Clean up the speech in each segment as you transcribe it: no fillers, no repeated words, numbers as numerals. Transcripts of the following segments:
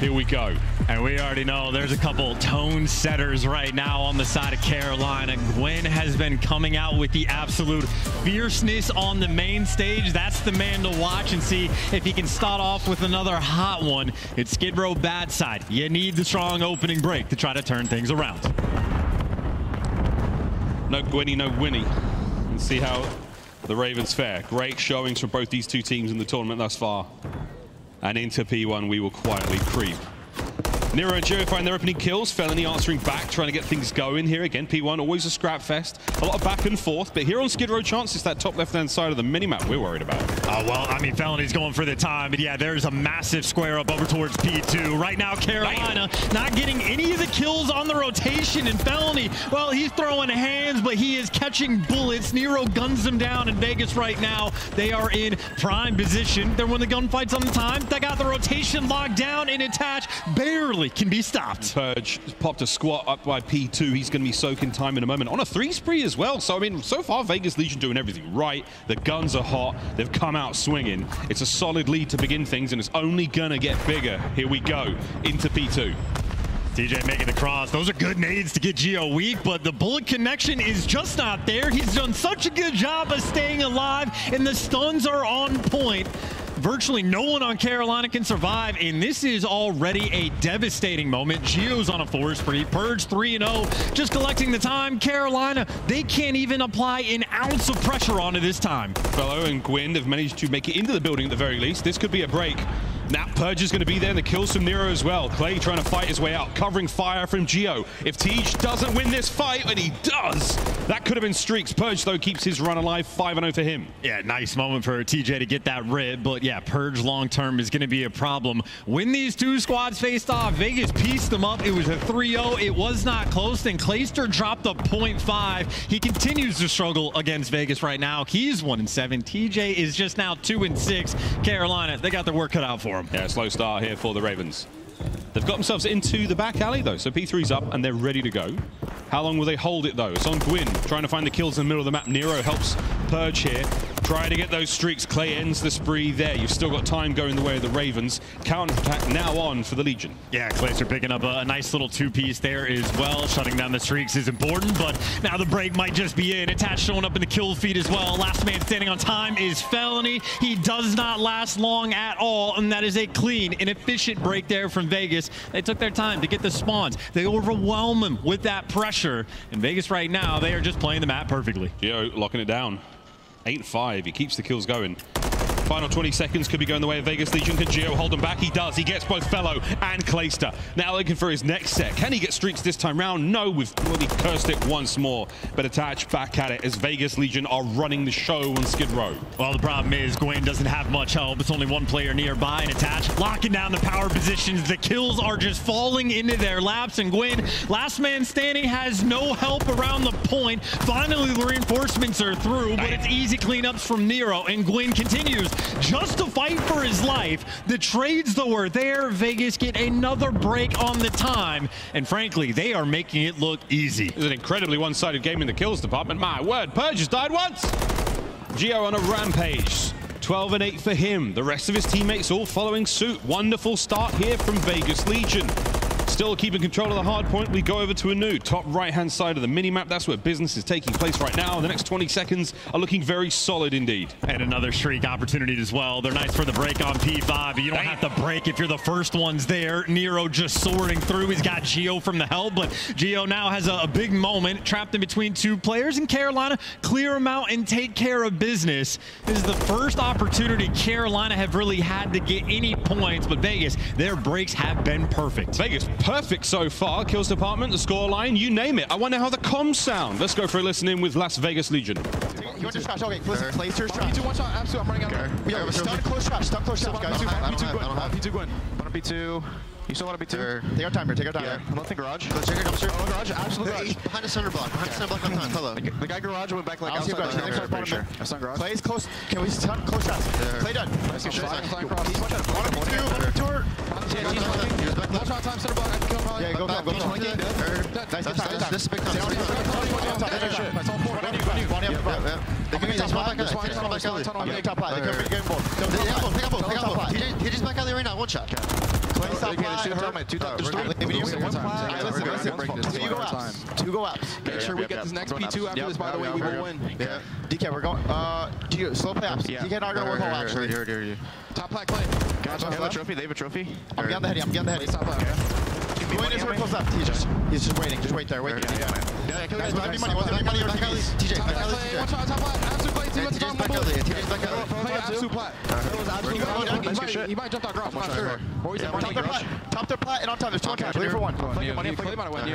Here we go. And we already know there's a couple tone setters right now on the side of Carolina. Gwyn has been coming out with the absolute fierceness on the main stage. That's the man to watch and see if he can start off with another hot one. It's Skid Row bad side. You need the strong opening break to try to turn things around. No Gwynny, no Winnie. And see how the Ravens fare. Great showings from both these two teams in the tournament thus far. And into P1, we will quietly creep. Nero and Gio find their opening kills. Felony answering back, trying to get things going here. Again, P1, always a scrap fest. A lot of back and forth, but here on Skid Row Chance, it's that top left-hand side of the minimap we're worried about. Oh, well, I mean, Felony's going for the time, but yeah, there's a massive square up over towards P2. Right now, Carolina not getting any of the kills on the rotation, and Felony, well, he's throwing hands, but he is catching bullets. Nero guns them down in Vegas right now. They are in prime position. They're winning the gunfights on the time. They got the rotation locked down and Attach barely can be stopped. Purge popped a squat up by P2. He's going to be soaking time in a moment on a 3 spree as well. So, I mean, so far, Vegas Legion doing everything right. The guns are hot. They've come out swinging. It's a solid lead to begin things, and it's only going to get bigger. Here we go into P2. TJ making the cross. Those are good nades to get Gio weak, but the bullet connection is just not there. He's done such a good job of staying alive, and the stuns are on point. Virtually no one on Carolina can survive, and this is already a devastating moment. Gio's on a 4 spree. Purge 3-0, just collecting the time. Carolina, they can't even apply an ounce of pressure onto this time. Fellow and Gwyn have managed to make it into the building at the very least. This could be a break. Now, Purge is going to be there, and the kills from Nero as well. Clay trying to fight his way out, covering fire from Gio. If Tej doesn't win this fight, and he does, that could have been streaks. Purge, though, keeps his run alive. 5-0 for him. Yeah, nice moment for TJ to get that rib, but yeah, Purge long-term is going to be a problem. When these two squads faced off, Vegas pieced them up. It was a 3-0. It was not close, then Clayster dropped a .5. He continues to struggle against Vegas right now. He's 1-7. TJ is just now 2-6. Carolina, they got their work cut out for them. Yeah, slow start here for the Ravens. They've got themselves into the back alley, though, so P3's up, and they're ready to go. How long will they hold it, though? It's on Gwyn, trying to find the kills in the middle of the map. Nero helps Purge here, trying to get those streaks. Clay ends the spree there. You've still got time going the way of the Ravens. Counterattack now on for the Legion. Yeah, Clayster picking up a nice little two-piece there as well. Shutting down the streaks is important, but now the break might just be in. Attach showing up in the kill feed as well. Last man standing on time is Felony. He does not last long at all, and that is a clean and efficient break there from Vegas. They took their time to get the spawns. They overwhelm him with that pressure. And Vegas right now, they are just playing the map perfectly. Gio locking it down. 8-5, he keeps the kills going. Final 20 seconds could be going the way of Vegas Legion. Can Gio hold him back? He does. He gets both Fellow and Clayster. Now looking for his next set. Can he get streaks this time round? No, we've already cursed it once more. But Attach back at it as Vegas Legion are running the show on Skid Row. Well, the problem is Gwyn doesn't have much help. It's only one player nearby, and Attach locking down the power positions. The kills are just falling into their laps, and Gwyn, last man standing, has no help around the point. Finally, the reinforcements are through, but it's easy cleanups from Nero, and Gwyn continues just to fight for his life. The trades, though, are there. Vegas get another break on the time, and frankly, they are making it look easy. It's an incredibly one-sided game in the kills department. My word, Purge has died once. Gio on a rampage. 12-8 for him. The rest of his teammates all following suit. Wonderful start here from Vegas Legion. Still keeping control of the hard point. We go over to a new top right-hand side of the minimap. That's where business is taking place right now. The next 20 seconds are looking very solid indeed. And another streak opportunity as well. They're nice for the break on P5. You don't have to break if you're the first ones there. Nero just sorting through. He's got Gio from the hell, but Gio now has a big moment trapped in between two players, and Carolina clear him out and take care of business. This is the first opportunity Carolina have really had to get any points, but Vegas, their breaks have been perfect. Vegas, perfect so far. Kills department, the scoreline, you name it. I wonder how the comms sound. Let's go for a listen in with Las Vegas Legion. You want to trash? Okay, listen, Clayster's trash. P2, watch out. Absolutely, I'm running out. Yeah, stun close trash. Stun close trash, guys. P2, Gwyn. P2. You still want to be two? Sure. Take our time here, take our time here. I'm left in garage. Let's check our dumpster. Oh, garage, absolute garage. Behind the center block, behind the center block on time. Hello. The guy garage went back like outside. That's on garage. Clay's close. Can we stun close shots? Clay done. Nice shot. Yeah, go back, go back. Nice big time. They can be top five. They can be top five. They can be top five. They can be top five. He just back out there right now. One shot. Two go apps. Make sure we get this next P2 after this, by the way, we will win. DK, we're going. Slow play apps. DK and I are going to work all actually. Top plat claim. Gotcha. They have a trophy. I'm getting the heady. Top plat. Gwyn is very close up, TJ. He's just waiting. Just wait there. Wait there. Yeah, guys, without me money. Without me money or TJ. Watch out, top plat. Absolute play. TJ's back alley. Play absolute plat. He might jump out garage. Top their plat and on time. There's two on cash. Play for one. Play money. Play about one.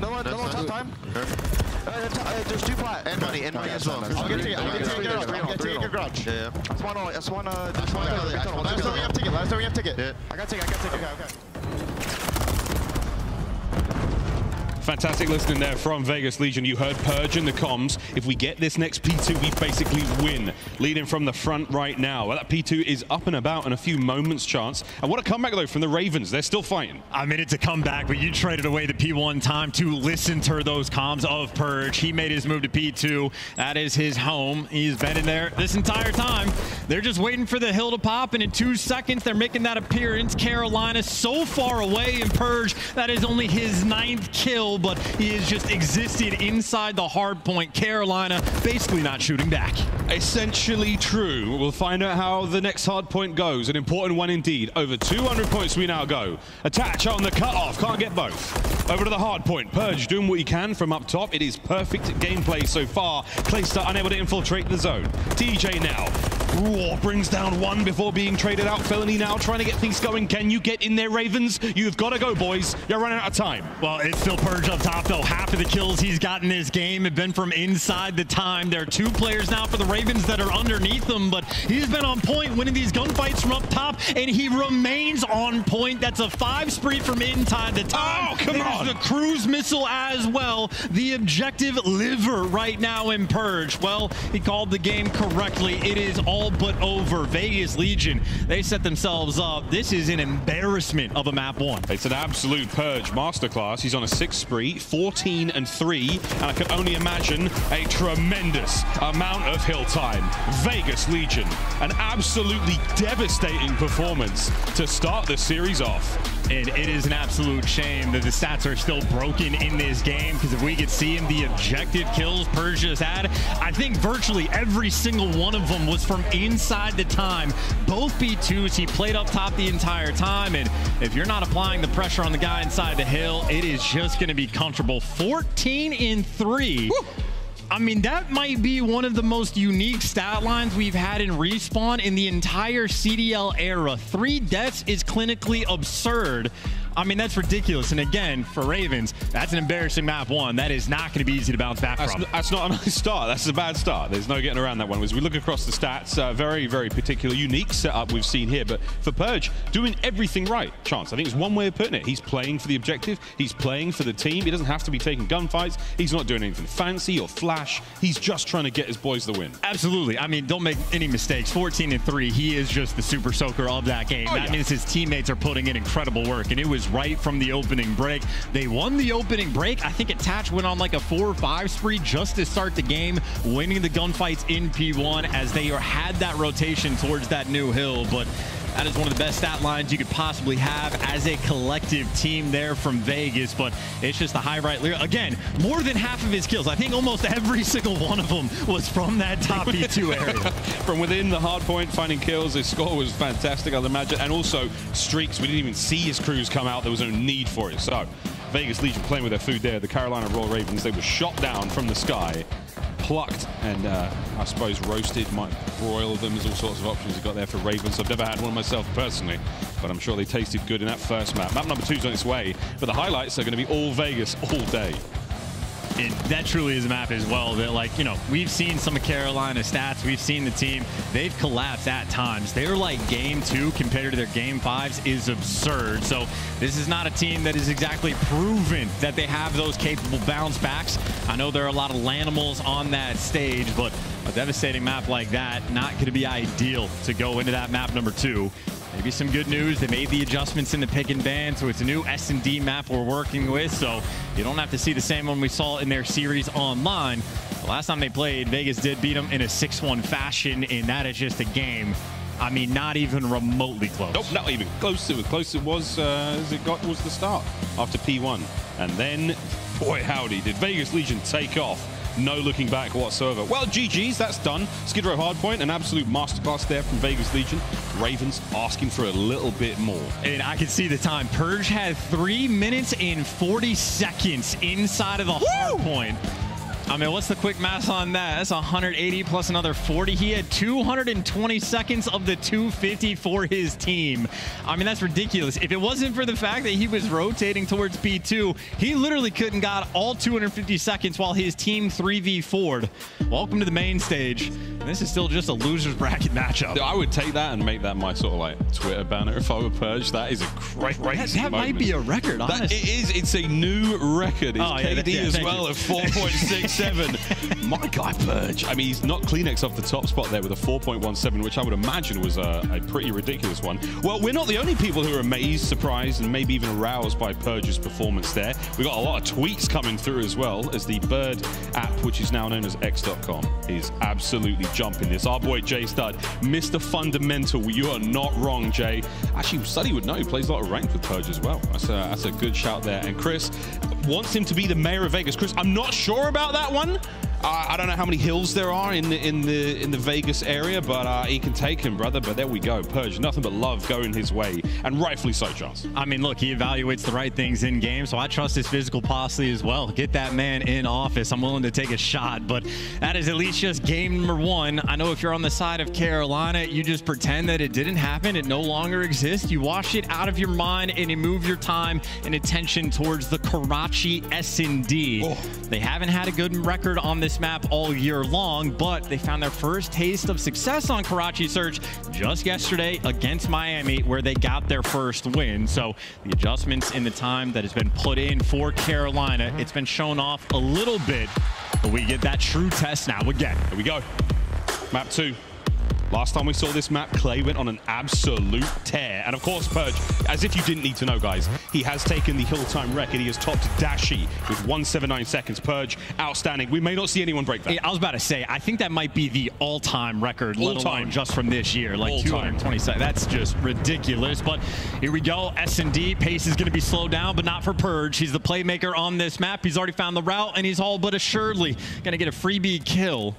No one top time. There's two plat. And money. And money as well. I'll get ticket. Your garage. Yeah. That's one. Last time we have ticket. I got ticket. Okay. Fantastic listening there from Vegas Legion. You heard Purge in the comms. If we get this next P2, we basically win. Leading from the front right now. Well, that P2 is up and about in a few moments' chance. And what a comeback, though, from the Ravens. They're still fighting. I mean, it's a comeback, but you traded away the P1 time to listen to those comms of Purge. He made his move to P2. That is his home. He's been in there this entire time. They're just waiting for the hill to pop, and in 2 seconds, they're making that appearance. Carolina so far away, and Purge, that is only his 9th kill. But he has just existed inside the hard point. Carolina basically not shooting back. Essentially true. We'll find out how the next hard point goes. An important one indeed. Over 200 points we now go. Attach on the cutoff. Can't get both. Over to the hard point. Purge doing what he can from up top. It is perfect gameplay so far. Clayster unable to infiltrate the zone. TJ now. Raw brings down one before being traded out. Felony now trying to get things going. Can you get in there, Ravens? You've got to go, boys. You're running out of time. Well, it's still Purge up top, though. Half of the kills he's gotten in this game have been from inside the time. There are two players now for the Ravens that are underneath them, but he's been on point winning these gunfights from up top, and he remains on point. That's a 5 spree from inside the time. Oh, come on. There's the cruise missile as well. The objective liver right now in Purge. Well, he called the game correctly. It is all but over. Vegas Legion, they set themselves up. This is an embarrassment of a map one. It's an absolute Purge masterclass. He's on a 6 spree, 14 and 3, and I can only imagine a tremendous amount of hill time. Vegas Legion, an absolutely devastating performance to start the series off. And it is an absolute shame that the stats are still broken in this game, because if we could see him, the objective kills Purge just had, I think virtually every single one of them was from inside the time. Both B2s, he played up top the entire time, and if you're not applying the pressure on the guy inside the hill, it is just going to be comfortable. 14 in 3. Woo! I mean, that might be one of the most unique stat lines we've had in Respawn in the entire CDL era. 3 deaths is clinically absurd. I mean, that's ridiculous. And again, for Ravens, that's an embarrassing map one. That is not going to be easy to bounce back from. That's not a nice start. That's a bad start. There's no getting around that one. As we look across the stats, very, very particular, unique setup we've seen here. But for Purge, doing everything right, Chance. I think it's one way of putting it. He's playing for the objective. He's playing for the team. He doesn't have to be taking gunfights. He's not doing anything fancy or flash. He's just trying to get his boys the win. Absolutely. I mean, don't make any mistakes. 14 and 3, he is just the super soaker of that game. Oh, that means his teammates are putting in incredible work, and it was right from the opening break. They won the opening break. I think Attach went on like a 4 or 5 spree just to start the game, winning the gunfights in P1 as they had that rotation towards that new hill. But that is one of the best stat lines you could possibly have as a collective team there from Vegas, but it's just the high right. Again, more than half of his kills, I think almost every single one of them, was from that top B2 area. From within the hard point, finding kills. His score was fantastic, I'd imagine. And also streaks. We didn't even see his crews come out. There was no need for it. So Vegas Legion playing with their food there. The Carolina Royal Ravens, they were shot down from the sky, plucked and I suppose roasted, might broil them. There's all sorts of options you've got there for Ravens. I've never had one myself personally, but I'm sure they tasted good in that first map. Map number 2's on its way, but the highlights are going to be all Vegas all day. That truly is a map as well that, like, you know, we've seen some of Carolina's stats. We've seen the team. They've collapsed at times. They're like game 2 compared to their game 5s is absurd. So this is not a team that is exactly proven that they have those capable bounce backs. I know there are a lot of Lanimals on that stage, but a devastating map like that, not going to be ideal to go into that map number 2. Maybe some good news. They made the adjustments in the pick and ban, so it's a new S&D map we're working with, so you don't have to see the same one we saw in their series online. The last time they played, Vegas did beat them in a 6-1 fashion, and that is just a game I mean, not even remotely close. Nope, not even close to it. Close it was as it got was the start after P1. And then, boy howdy, did Vegas Legion take off. No looking back whatsoever. Well, GG's, that's done. Skid Row Hardpoint, an absolute masterclass there from Vegas Legion. Ravens asking for a little bit more. And I can see the time. Purge had 3 minutes and 40 seconds inside of the hardpoint. I mean, what's the quick math on that? That's 180 plus another 40. He had 220 seconds of the 250 for his team. I mean, that's ridiculous. If it wasn't for the fact that he was rotating towards P2, he literally couldn't got all 250 seconds while his team 3v4'd. Welcome to the main stage. This is still just a loser's bracket matchup. I would take that and make that my sort of like Twitter banner if I were Purge. That is a great moment. That might be a record, honestly. It is. It's a new record. It's KD as well at 4.67. My guy Purge. I mean, he's not Kleenex off the top spot there with a 4.17, which I would imagine was a pretty ridiculous one. Well, we're not the only people who are amazed, surprised, and maybe even aroused by Purge's performance there. We got a lot of tweets coming through as well as the Bird app, which is now known as X.com, is absolutely jumping this. Our boy Jay Stud, Mr. Fundamental. You are not wrong, Jay. Actually, Study would know. He plays a lot of ranked with Purge as well. That's a good shout there. And Chris wants him to be the mayor of Vegas. Chris, I'm not sure about that one. I don't know how many hills there are in the Vegas area, but he can take him, brother. But there we go, Purge. Nothing but love going his way, and rightfully so, Charles. I mean, look, he evaluates the right things in game, so I trust his physical posse as well. Get that man in office. I'm willing to take a shot, but that is at least just game number one. I know if you're on the side of Carolina, you just pretend that it didn't happen. It no longer exists. You wash it out of your mind, and you move your time and attention towards the Karachi S&D. Oh. They haven't had a good record on this map all year long, but they found their first taste of success on Karachi Search just yesterday against Miami, where they got their first win. So the adjustments in the time that has been put in for Carolina, it's been shown off a little bit, but we get that true test now again. Here we go. Map 2. Last time we saw this map, Clay went on an absolute tear. And of course, Purge, as if you didn't need to know, guys, he has taken the hill time record. He has topped Dashi with 179 seconds. Purge, outstanding. We may not see anyone break that. I was about to say, I think that might be the all-time record, let alone just from this year. Like 220 seconds. That's just ridiculous. But here we go. S&D pace is going to be slowed down, but not for Purge. He's the playmaker on this map. He's already found the route, and he's all but assuredly going to get a freebie kill.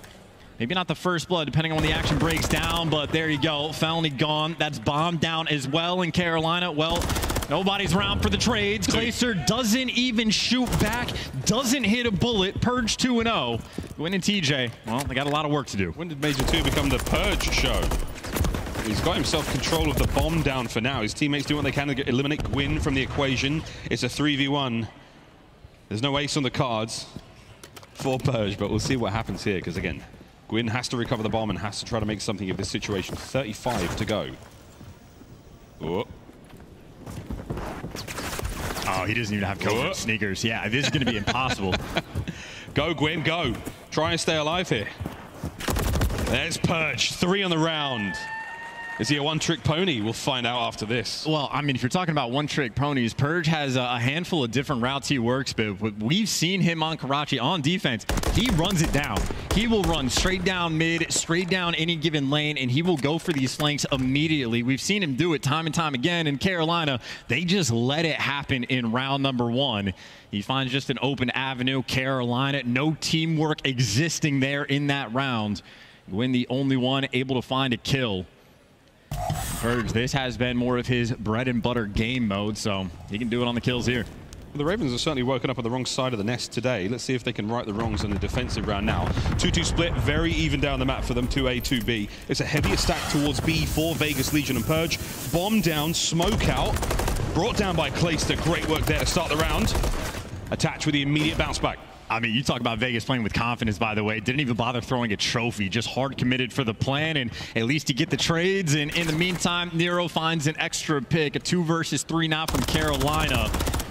Maybe not the first blood, depending on when the action breaks down, but there you go. Felony gone. That's bombed down as well in Carolina. Well, nobody's round for the trades. Clayster doesn't even shoot back, doesn't hit a bullet. Purge 2-0. Gwyn and TJ, well, they got a lot of work to do. When did Major 2 become the Purge show? He's got himself control of the bomb down for now. His teammates do what they can to eliminate Gwyn from the equation. It's a 3v1. There's no ace on the cards for Purge, but we'll see what happens here, because again, Gwyn has to recover the bomb and has to try to make something of this situation. 35 to go. Oh. Oh, he doesn't even have cover. Sneakers. Yeah, this is going to be impossible. Go, Gwyn, go. Try and stay alive here. There's Purge. 3 on the round. Is he a one-trick pony? We'll find out after this. Well, I mean, if you're talking about one-trick ponies, Purge has a handful of different routes he works, but we've seen him on Karachi on defense. He runs it down. He will run straight down mid, straight down any given lane, and he will go for these flanks immediately. We've seen him do it time and time again in Carolina. They just let it happen in round number one. He finds just an open avenue. Carolina, no teamwork existing there in that round. Gwyn, the only one able to find a kill. Purge, this has been more of his bread and butter game mode, so he can do it on the kills here. Well, the Ravens are certainly woken up on the wrong side of the nest today. Let's see if they can right the wrongs in the defensive round now. 2-2 split, very even down the map for them, 2A, 2B. It's a heavier stack towards B for Vegas Legion and Purge. Bomb down, smoke out, brought down by Clayster. Great work there to start the round. Attach with the immediate bounce back. I mean, you talk about Vegas playing with confidence, by the way. Didn't even bother throwing a trophy. Just hard committed for the plan, and at least you get the trades. And in the meantime, Nero finds an extra pick. A 2 versus 3 now from Carolina.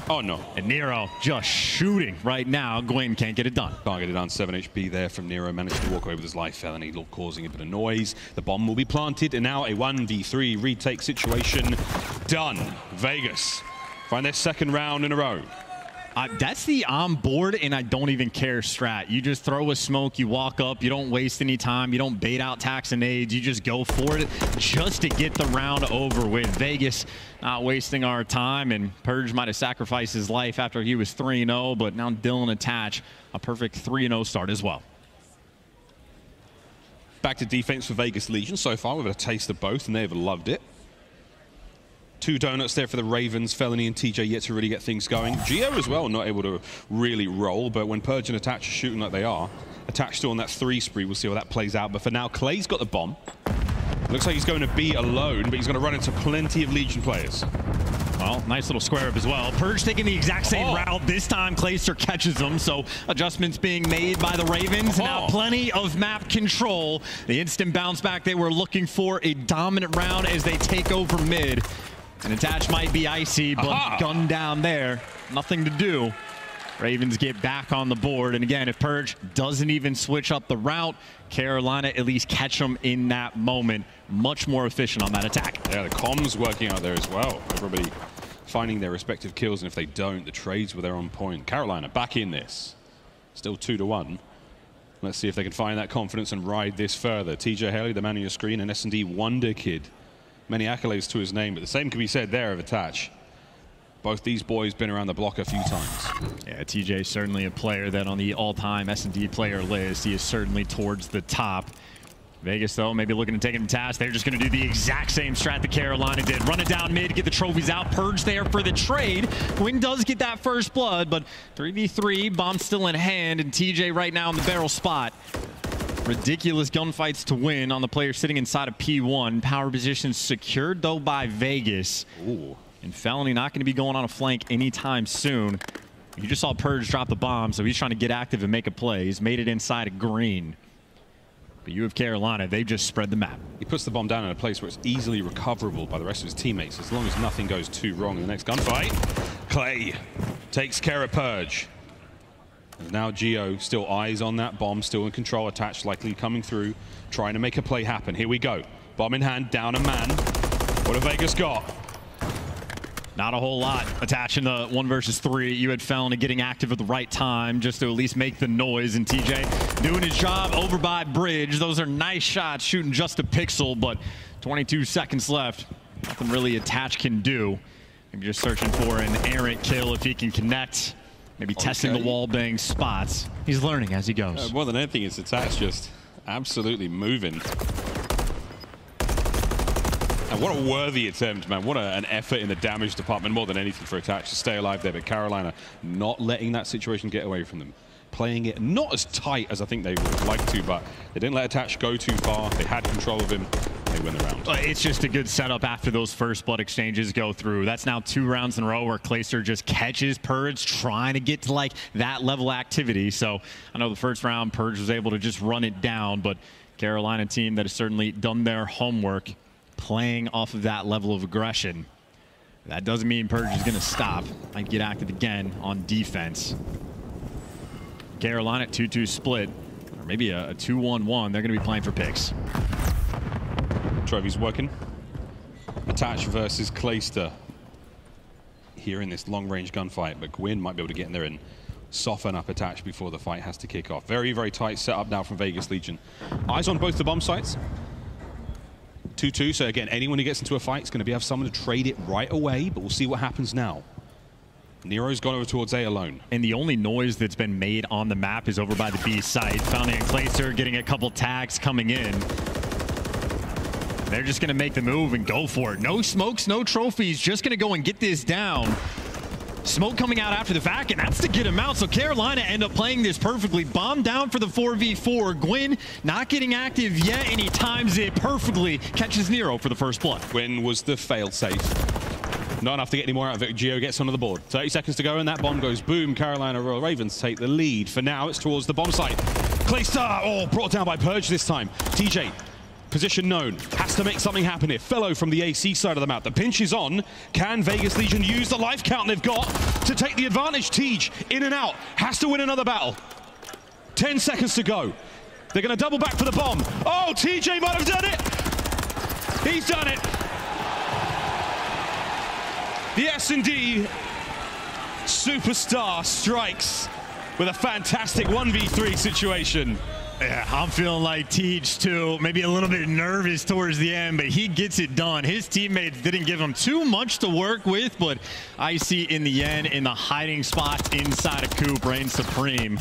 Oh, no. And Nero just shooting right now. Gwyn can't get it done. Can't get it done. 7 HP there from Nero. Managed to walk away with his life felony, causing a bit of noise. The bomb will be planted, and now a 1v3 retake situation. Done. Vegas find their second round in a row. That's the I'm bored and I don't even care strat. You just throw a smoke, you walk up, you don't waste any time, you don't bait out tax and aids, you just go for it just to get the round over with. Vegas not wasting our time, and Purge might have sacrificed his life after he was 3-0, but now Dylan Attach, a perfect 3-0 start as well. Back to defense for Vegas Legion. So far, we've had a taste of both, and they've loved it. Two donuts there for the Ravens. Felony and TJ yet to really get things going. Gio as well, not able to really roll, but when Purge and Attach are shooting like they are, Attach still on that three spree, we'll see how that plays out. But for now, Clay's got the bomb. Looks like he's going to be alone, but he's going to run into plenty of Legion players. Well, nice little square up as well. Purge taking the exact same route. This time, Clayster catches them, so adjustments being made by the Ravens. Now plenty of map control. The instant bounce back they were looking for, a dominant round as they take over mid. And Attach might be icy, but gunned down there. Nothing to do. Ravens get back on the board. And again, if Purge doesn't even switch up the route, Carolina at least catch them in that moment. Much more efficient on that attack. Yeah, the comms working out there as well. Everybody finding their respective kills, and if they don't, the trades were their own point. Carolina back in this. Still 2-1. Let's see if they can find that confidence and ride this further. TJ Haley, the man on your screen, and S&D Wonder Kid. Many accolades to his name, but the same can be said there of Attach. Both these boys been around the block a few times. Yeah, TJ certainly a player that on the all-time S&D player list, he is certainly towards the top. Vegas, though, maybe looking to take him to task. They're just going to do the exact same strat that Carolina did. Run it down mid, get the trophies out. Purge there for the trade. Gwyn does get that first blood, but 3v3, bomb still in hand, and TJ right now in the barrel spot. Ridiculous gunfights to win on the player sitting inside of P1. Power position secured, though, by Vegas. Ooh. And Felony not going to be going on a flank anytime soon. You just saw Purge drop the bomb, so he's trying to get active and make a play. He's made it inside of green. But you have Carolina, they've just spread the map. He puts the bomb down in a place where it's easily recoverable by the rest of his teammates, as long as nothing goes too wrong in the next gunfight. Clay takes care of Purge. And now Gio, still eyes on that bomb, still in control. Attached, likely coming through, trying to make a play happen. Here we go. Bomb in hand, down a man. What have Vegas got? Not a whole lot. Attaching the 1v3. You had Felony getting active at the right time just to at least make the noise. And TJ doing his job over by bridge. Those are nice shots, shooting just a pixel, but 22 seconds left. Nothing really Attach can do. Maybe just searching for an errant kill if he can connect. Maybe testing the wall bang spots. He's learning as he goes. More than anything, it's Attach just absolutely moving. And what a worthy attempt, man. What an effort in the damage department, more than anything, for Attach to stay alive there. But Carolina not letting that situation get away from them. Playing it not as tight as I think they would have liked to, but they didn't let Attach go too far. They had control of him. They win the round. It's just a good setup after those first blood exchanges go through. That's now 2 rounds in a row where Clayster just catches Purge trying to get to like that level activity. So I know the first round Purge was able to just run it down, but Carolina team that has certainly done their homework, playing off of that level of aggression. That doesn't mean Purge is going to stop. Might get active again on defense. Carolina 2-2 split, or maybe a 2-1-1. They're going to be playing for picks. Trophy's working. Attach versus Clayster here in this long-range gunfight, but Gwyn might be able to get in there and soften up Attach before the fight has to kick off. Very, very tight setup now from Vegas Legion. Eyes on both the bomb sites. 2-2, so again, anyone who gets into a fight is going to have someone to trade it right away, but we'll see what happens now. Nero's gone over towards A alone. And the only noise that's been made on the map is over by the B site. Founding and Clayster getting a couple tags coming in. They're just going to make the move and go for it. No smokes, no trophies, just going to go and get this down. Smoke coming out after the fact, and that's to get him out. So Carolina end up playing this perfectly. Bomb down for the 4v4. Gwyn not getting active yet, and he times it perfectly. Catches Nero for the first blood. Gwyn was the failsafe. Not enough to get any more out of it. Gio gets onto the board. 30 seconds to go, and that bomb goes boom. Carolina Royal Ravens take the lead. For now, it's towards the bomb site. Clayster, brought down by Purge this time. TJ, position known, has to make something happen here. Fellow from the AC side of the map. The pinch is on. Can Vegas Legion use the life count they've got to take the advantage? Tej, in and out, has to win another battle. 10 seconds to go. They're going to double back for the bomb. Oh, TJ might have done it. He's done it. The S&D superstar strikes with a fantastic 1v3 situation. Yeah, I'm feeling like Tej too, maybe a little bit nervous towards the end, but he gets it done. His teammates didn't give him too much to work with, but Icy in the end in the hiding spots inside of Coop reigns supreme.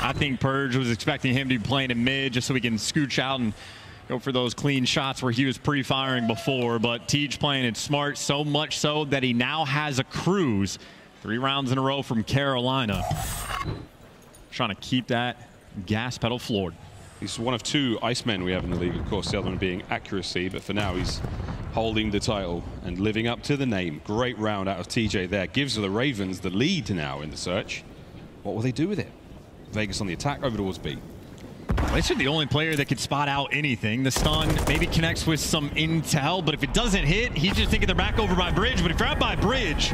I think Purge was expecting him to be playing in mid just so we can scooch out and go for those clean shots where he was pre-firing before, but Tej playing it smart, so much so that he now has a cruise. 3 rounds in a row from Carolina. Trying to keep that gas pedal floored. He's one of 2 Icemen we have in the league, of course, the other one being Accuracy, but for now he's holding the title and living up to the name. Great round out of TJ there. Gives the Ravens the lead now in the search. What will they do with it? Vegas on the attack over towards B. Clayster, the only player that could spot out anything. The stun maybe connects with some intel, but if it doesn't hit, he's just thinking they're back over by Bridge, but if they're out by Bridge,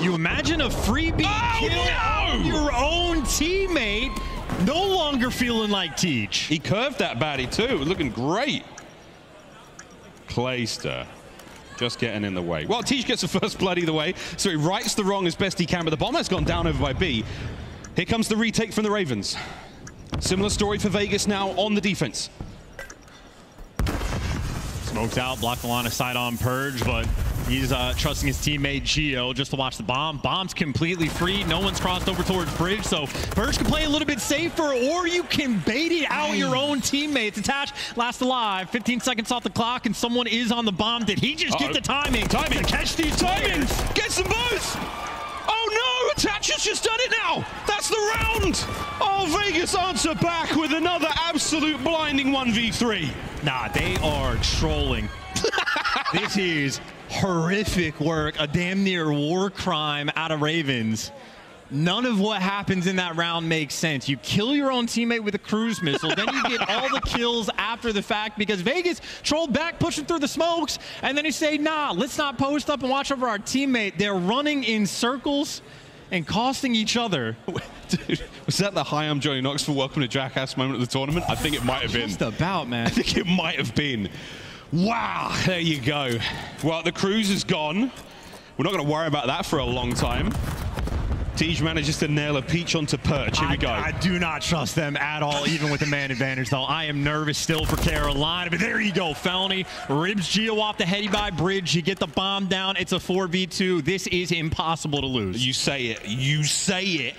you imagine a freebie kill on your own teammate, no longer feeling like Tej. He curved that baddie too, looking great. Clayster just getting in the way. Well, Tej gets the first blood either way, so he rights the wrong as best he can, but the bomb has gone down over by B. Here comes the retake from the Ravens. Similar story for Vegas now on the defense. Smoked out, blocked the line of sight on Purge, but he's trusting his teammate Gio just to watch the bomb. Bomb's completely free. No one's crossed over towards Bridge, so Purge can play a little bit safer, or you can bait it out your own teammates. Attach, last alive, 15 seconds off the clock, and someone is on the bomb. Did he just get the timing to catch these timings? Get some boost! Oh no! Attach has just done it now! That's the round! Oh, Vegas answer back with another absolute blinding 1v3. Nah, they are trolling. This is horrific work, a damn near war crime out of Ravens. None of what happens in that round makes sense. You kill your own teammate with a cruise missile, then you get all the kills after the fact because Vegas trolled back, pushing through the smokes, and then you say, nah, let's not post up and watch over our teammate. They're running in circles and costing each other. Dude, was that the "Hi, I'm Johnny Knox" for "Welcome to Jackass" moment of the tournament? I think it might have been. Just about, man. I think it might have been. Wow, there you go. Well, the cruise is gone. We're not going to worry about that for a long time. Tej manages to nail a peach onto Purge. Here we go. I do not trust them at all, even with the man advantage, though. I am nervous still for Carolina, but there you go. Felony ribs Gio off the heady by Bridge. You get the bomb down. It's a 4v2. This is impossible to lose. You say it. You say it.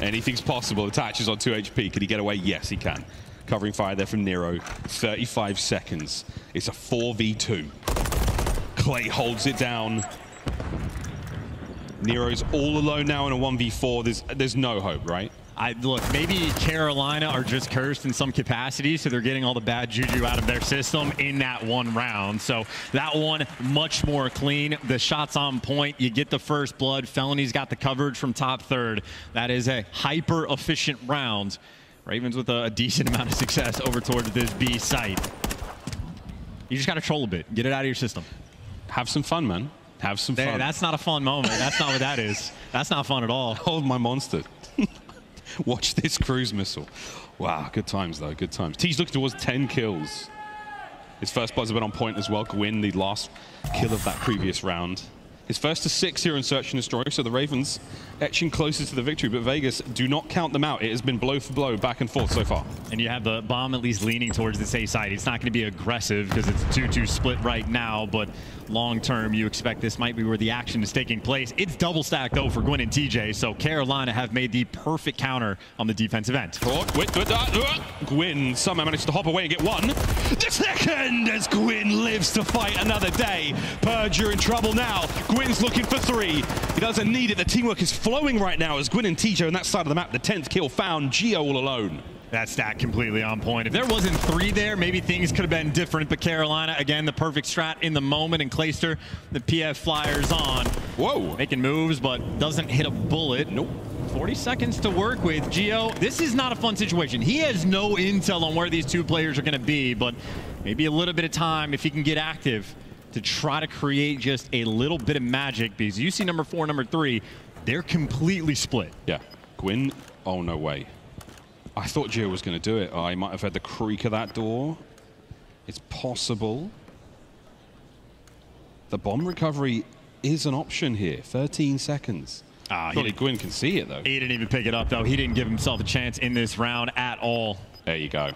Anything's possible. Attaches on 2 HP. Can he get away? Yes, he can. Covering fire there from Nero. 35 seconds. It's a 4v2. Clay holds it down. Nero's all alone now in a 1v4. There's no hope, right? Look, maybe Carolina are just cursed in some capacity, so they're getting all the bad juju out of their system in that one round. So that one, much more clean. The shot's on point. You get the first blood. Felony's got the coverage from top third. That is a hyper-efficient round. Ravens with a decent amount of success over towards this B site. You just got to troll a bit. Get it out of your system. Have some fun, man. Have some fun. That's not a fun moment. That's not what that is. That's not fun at all. Hold my monster. Watch this cruise missile. Wow, good times, though. Good times. T's looking towards 10 kills. His first blood's a bit on point as well. Gwyn, the last kill of that previous round. His first to 6 here in Search and Destroy, so the Ravens etching closer to the victory, but Vegas, do not count them out. It has been blow for blow, back and forth so far. And you have the bomb at least leaning towards this A side. It's not going to be aggressive because it's 2-2 split right now, but long term, you expect this might be where the action is taking place. It's double stacked, though, for Gwyn and TJ, so Carolina have made the perfect counter on the defensive end. Gwyn somehow managed to hop away and get one. The second, as Gwyn lives to fight another day. Purge, you're in trouble now. Gwyn's looking for 3. He doesn't need it. The teamwork is flowing right now as Gwyn and TJ on that side of the map. The 10th kill found Gio all alone. That stat completely on point. If there wasn't 3 there, maybe things could have been different. But Carolina, again, the perfect strat in the moment. And Clayster, the PF flyers on. Whoa. Making moves, but doesn't hit a bullet. Nope. 40 seconds to work with. Gio, this is not a fun situation. He has no intel on where these 2 players are going to be. But maybe a little bit of time if he can get active to try to create just a little bit of magic, because you see number 4, number 3, they're completely split. Yeah, Gwyn, oh no way. I thought Gio was gonna do it. I might have heard the creak of that door. It's possible. The bomb recovery is an option here. 13 seconds. Surely Gwyn can see it, though. He didn't even pick it up, though. He didn't give himself a chance in this round at all. There you go.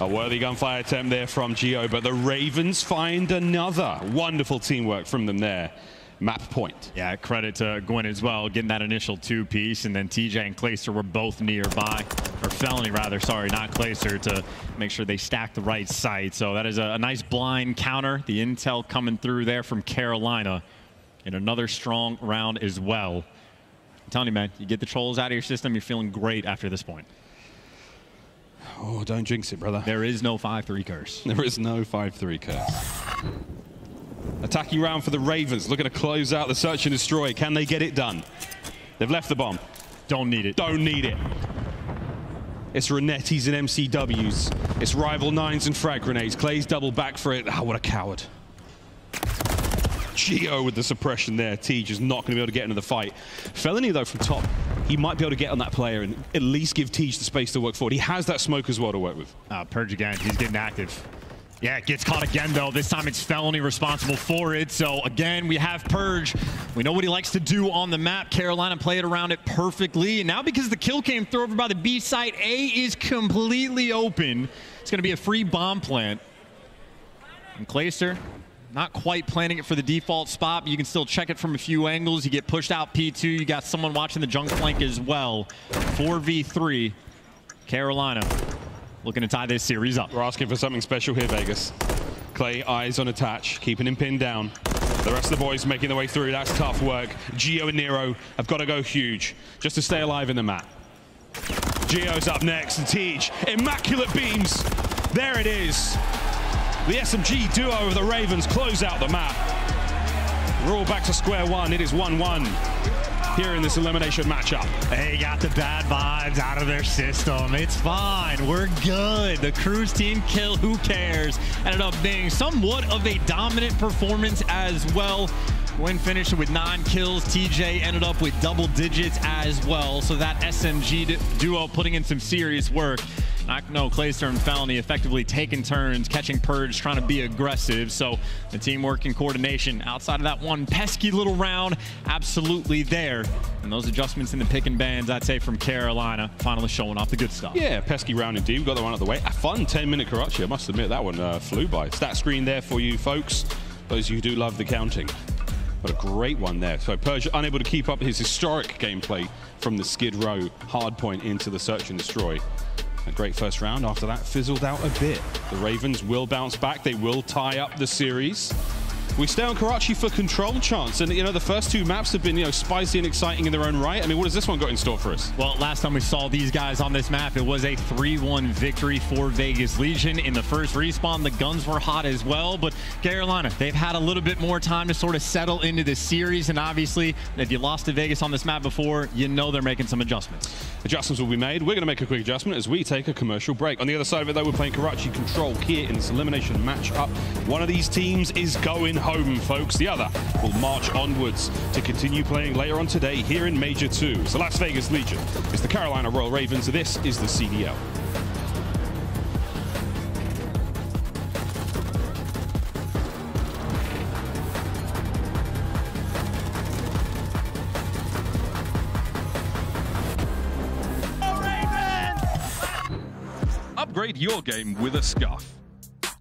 A worthy gunfire attempt there from Gio, but the Ravens find another. Wonderful teamwork from them there. Map point. Yeah, credit to Gwyn as well, getting that initial two-piece, and then TJ and Clayster were both nearby, or Felony rather, sorry, not Clayster, to make sure they stack the right side. So that is a nice blind counter. The intel coming through there from Carolina, and another strong round as well. I'm telling you, man, you get the trolls out of your system, you're feeling great after this point. Oh, don't jinx it, brother. There is no 5-3 curse. There is no 5-3 curse. Attacking round for the Ravens, looking to close out the search and destroy. Can they get it done? They've left the bomb. Don't need it. Don't need it. It's Renetti's and MCW's. It's rival nines and frag grenades. Clay's double back for it. Ah, what a coward. Gio with the suppression there. TJ is not going to be able to get into the fight. Felony, though, from top, he might be able to get on that player and at least give TJ the space to work forward. He has that smoke as well to work with. Purge again. He's getting active. Yeah, it gets caught again, though. This time it's Felony responsible for it. So again, we have Purge. We know what he likes to do on the map. Carolina played around it perfectly. And now because the kill came through over by the B site, A is completely open. It's going to be a free bomb plant. And Clayster, not quite planting it for the default spot, but you can still check it from a few angles. You get pushed out P2. You got someone watching the junk flank as well. 4v3, Carolina. Looking to tie this series up. We're asking for something special here, Vegas. Clay, eyes on Attach, keeping him pinned down. The rest of the boys making their way through. That's tough work. Gio and Nero have got to go huge just to stay alive in the map. Gio's up next, and Teach, immaculate beams. There it is. The SMG duo of the Ravens close out the map. We're all back to square one. It is 1-1. Here in this elimination matchup. They got the bad vibes out of their system. It's fine. We're good. The Cruise team kill, who cares? Ended up being somewhat of a dominant performance as well. Gwyn finished with 9 kills. TJ ended up with double digits as well. So that SMG duo putting in some serious work. I know Clayster and Felony effectively taking turns, catching Purge, trying to be aggressive. So the teamwork and coordination outside of that one pesky little round, absolutely there. And those adjustments in the pick and bans, I'd say, from Carolina, finally showing off the good stuff. Yeah, pesky round indeed. We got that one out of the way. A fun 10-minute Karachi. I must admit that one flew by. Stat screen there for you folks. Those who do love the counting. What a great one there. So Purge unable to keep up his historic gameplay from the Skid Row hardpoint into the search and destroy. A great first round. After that, fizzled out a bit. The Ravens will bounce back. They will tie up the series. We stay on Karachi for control chance. And, you know, the first two maps have been, you know, spicy and exciting in their own right. I mean, what has this one got in store for us? Well, last time we saw these guys on this map, it was a 3-1 victory for Vegas Legion. In the first respawn, the guns were hot as well. But Carolina, they've had a little bit more time to sort of settle into this series. And obviously, if you lost to Vegas on this map before, you know they're making some adjustments. Adjustments will be made. We're going to make a quick adjustment as we take a commercial break. On the other side of it, though, we're playing Karachi Control here in this elimination matchup. One of these teams is going home. Folks, the other will march onwards to continue playing later on today here in Major 2. It's the Las Vegas Legion. It's the Carolina Royal Ravens. This is the CDL. Upgrade your game with a Scuf.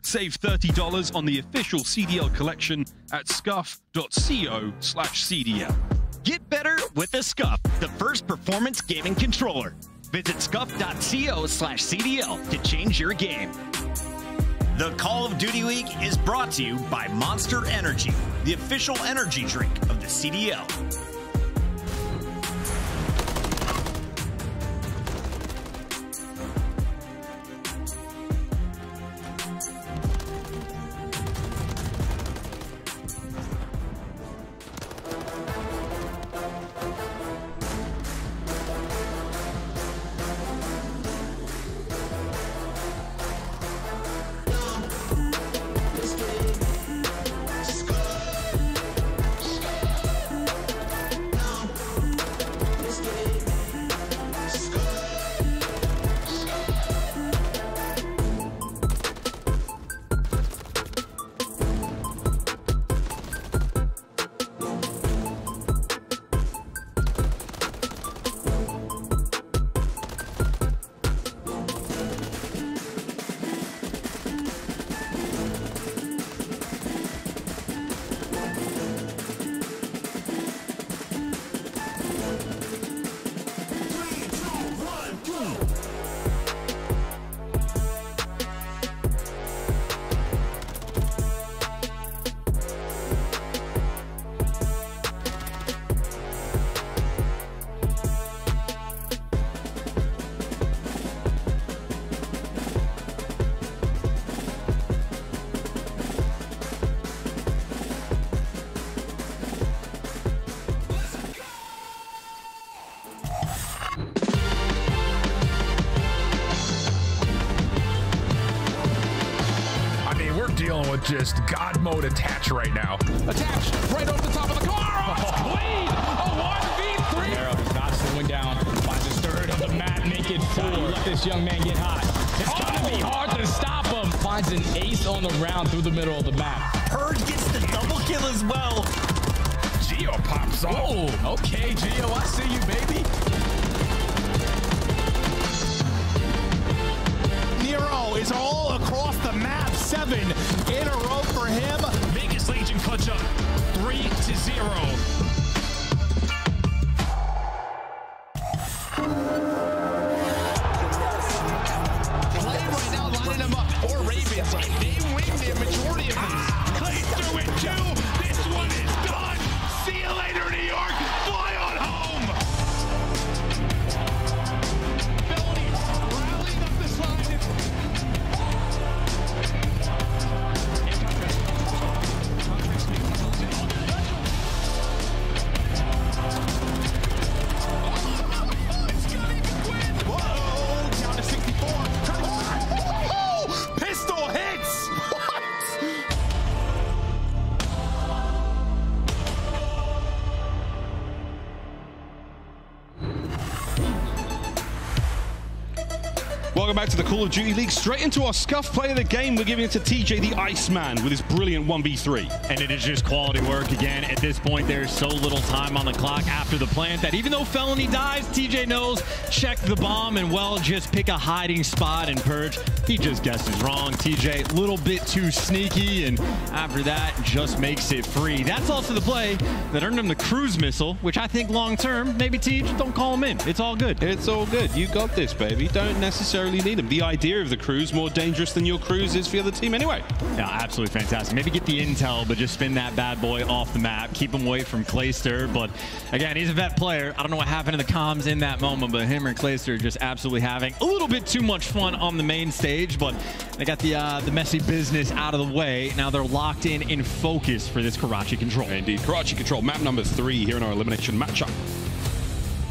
Save $30 on the official CDL collection at scuf.co/CDL. Get better with the Scuf, the first performance gaming controller. Visit scuf.co/CDL to change your game. The Call of Duty League is brought to you by Monster Energy, the official energy drink of the CDL. just God mode Attach right now. Attach right over the top of the car. Oh, it's clean. A 1v3. Nero is not slowing down. Finds his third of the map, make it four. Let this young man get hot. It's gonna be hard to stop him. Finds an ace on the round through the middle of the map. Purge gets the double kill as well. Gio pops off. Oh, okay, Gio, I see you, baby. Nero is all across the map. 7 in a row for him. Vegas Legion clutch up 3-0. Welcome back to the Call of Duty League. Straight into our Scuf play of the game. We're giving it to TJ the Iceman with his brilliant 1v3. And it is just quality work again. At this point, there's so little time on the clock after the plant that even though Felony dies, TJ knows, check the bomb and, well, just pick a hiding spot and Purge. He just guesses wrong. TJ, a little bit too sneaky, and after that, just makes it free. That's also the play that earned him the cruise missile, which I think long-term, maybe TJ, don't call him in. It's all good. It's all good. You got this, baby. Don't necessarily need him. The idea of the cruise more dangerous than your cruise is for the other team anyway. Yeah, absolutely fantastic. Maybe get the intel, but just spin that bad boy off the map. Keep him away from Clayster. But again, he's a vet player. I don't know what happened to the comms in that moment, but him and Clayster are just absolutely having a little bit too much fun on the main stage. But they got the messy business out of the way. Now they're locked in focus for this Karachi control. Indeed, Karachi control, map number 3 here in our elimination matchup.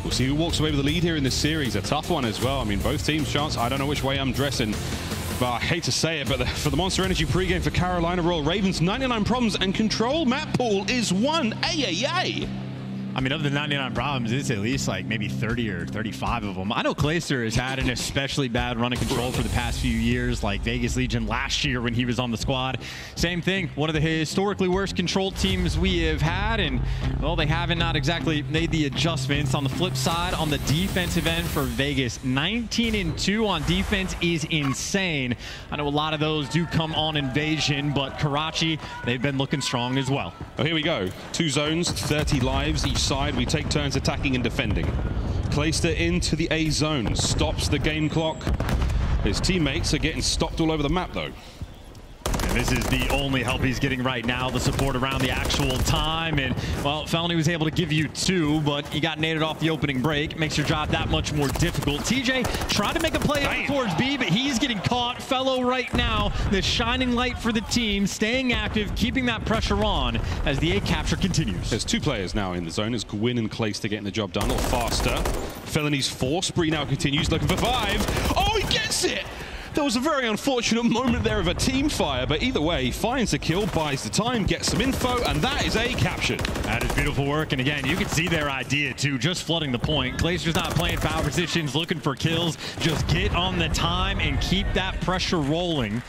We'll see who walks away with the lead here in this series. A tough one as well. I mean, both teams' chance. I don't know which way I'm dressing, but I hate to say it, but for the Monster Energy pregame for Carolina Royal Ravens, 99 problems and control map pool is 1. Ay-ay-ay. I mean, of the 99 problems, it's at least like maybe 30 or 35 of them. I know Clayster has had an especially bad run of control for the past few years, like Vegas Legion last year when he was on the squad. Same thing, one of the historically worst control teams we have had, and, well, they haven't not exactly made the adjustments. On the flip side, on the defensive end for Vegas, 19-2 on defense is insane. I know a lot of those do come on Invasion, but Karachi, they've been looking strong as well. Oh, here we go. 2 zones, 30 lives each side. We take turns attacking and defending. Clayster into the A zone, stops the game clock. His teammates are getting stopped all over the map, though. This is the only help he's getting right now, the support around the actual time. And, well, Felony was able to give you 2, but he got naded off the opening break. Makes your job that much more difficult. TJ trying to make a play up towards B, but he's getting caught. Fellow right now, the shining light for the team, staying active, keeping that pressure on as the A capture continues. There's 2 players now in the zone. It's Gwyn and Clayster getting the job done a little faster. Felony's 4 spree now continues, looking for 5. Oh, he gets it! There was a very unfortunate moment there of a team fire, but either way, finds the kill, buys the time, gets some info, and that is A captured. That is beautiful work, and again, you can see their idea too, just flooding the point. Clayster's not playing foul positions, looking for kills. Just get on the time and keep that pressure rolling.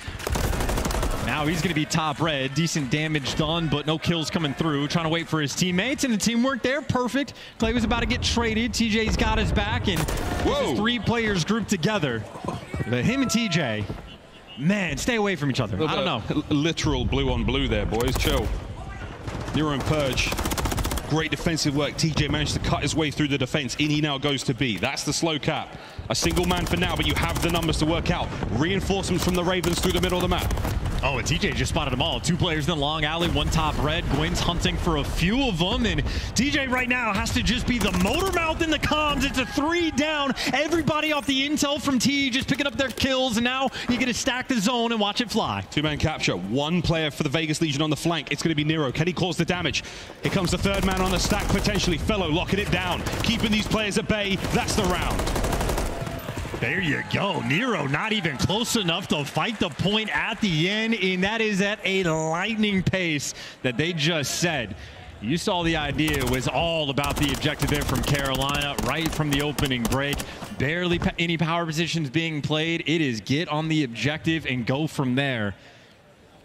Now he's going to be top red. Decent damage done, but no kills coming through. Trying to wait for his teammates, and the teamwork there, perfect. Clay was about to get traded. TJ's got his back, and his 3 players grouped together. But him and TJ, man, stay away from each other. I don't know. Literal blue on blue there, boys. Chill. Nero and Purge. Great defensive work. TJ managed to cut his way through the defense. In he now goes to B. That's the slow cap. A single man for now, but you have the numbers to work out. Reinforcements from the Ravens through the middle of the map. Oh, and TJ just spotted them all. 2 players in the long alley, 1 top red. Gwyn's hunting for a few of them, and TJ right now has to just be the motor mouth in the comms. It's a 3 down. Everybody off the intel from TJ just picking up their kills, and now you get to stack the zone and watch it fly. 2-man capture. 1 player for the Vegas Legion on the flank. It's going to be Nero. Can he cause the damage? Here comes the 3rd man on the stack, potentially. Fellow locking it down. Keeping these players at bay. That's the round. There you go. Nero not even close enough to fight the point at the end, and that is at a lightning pace that they just said. You saw the idea was all about the objective there from Carolina right from the opening break. Barely any power positions being played. It is get on the objective and go from there.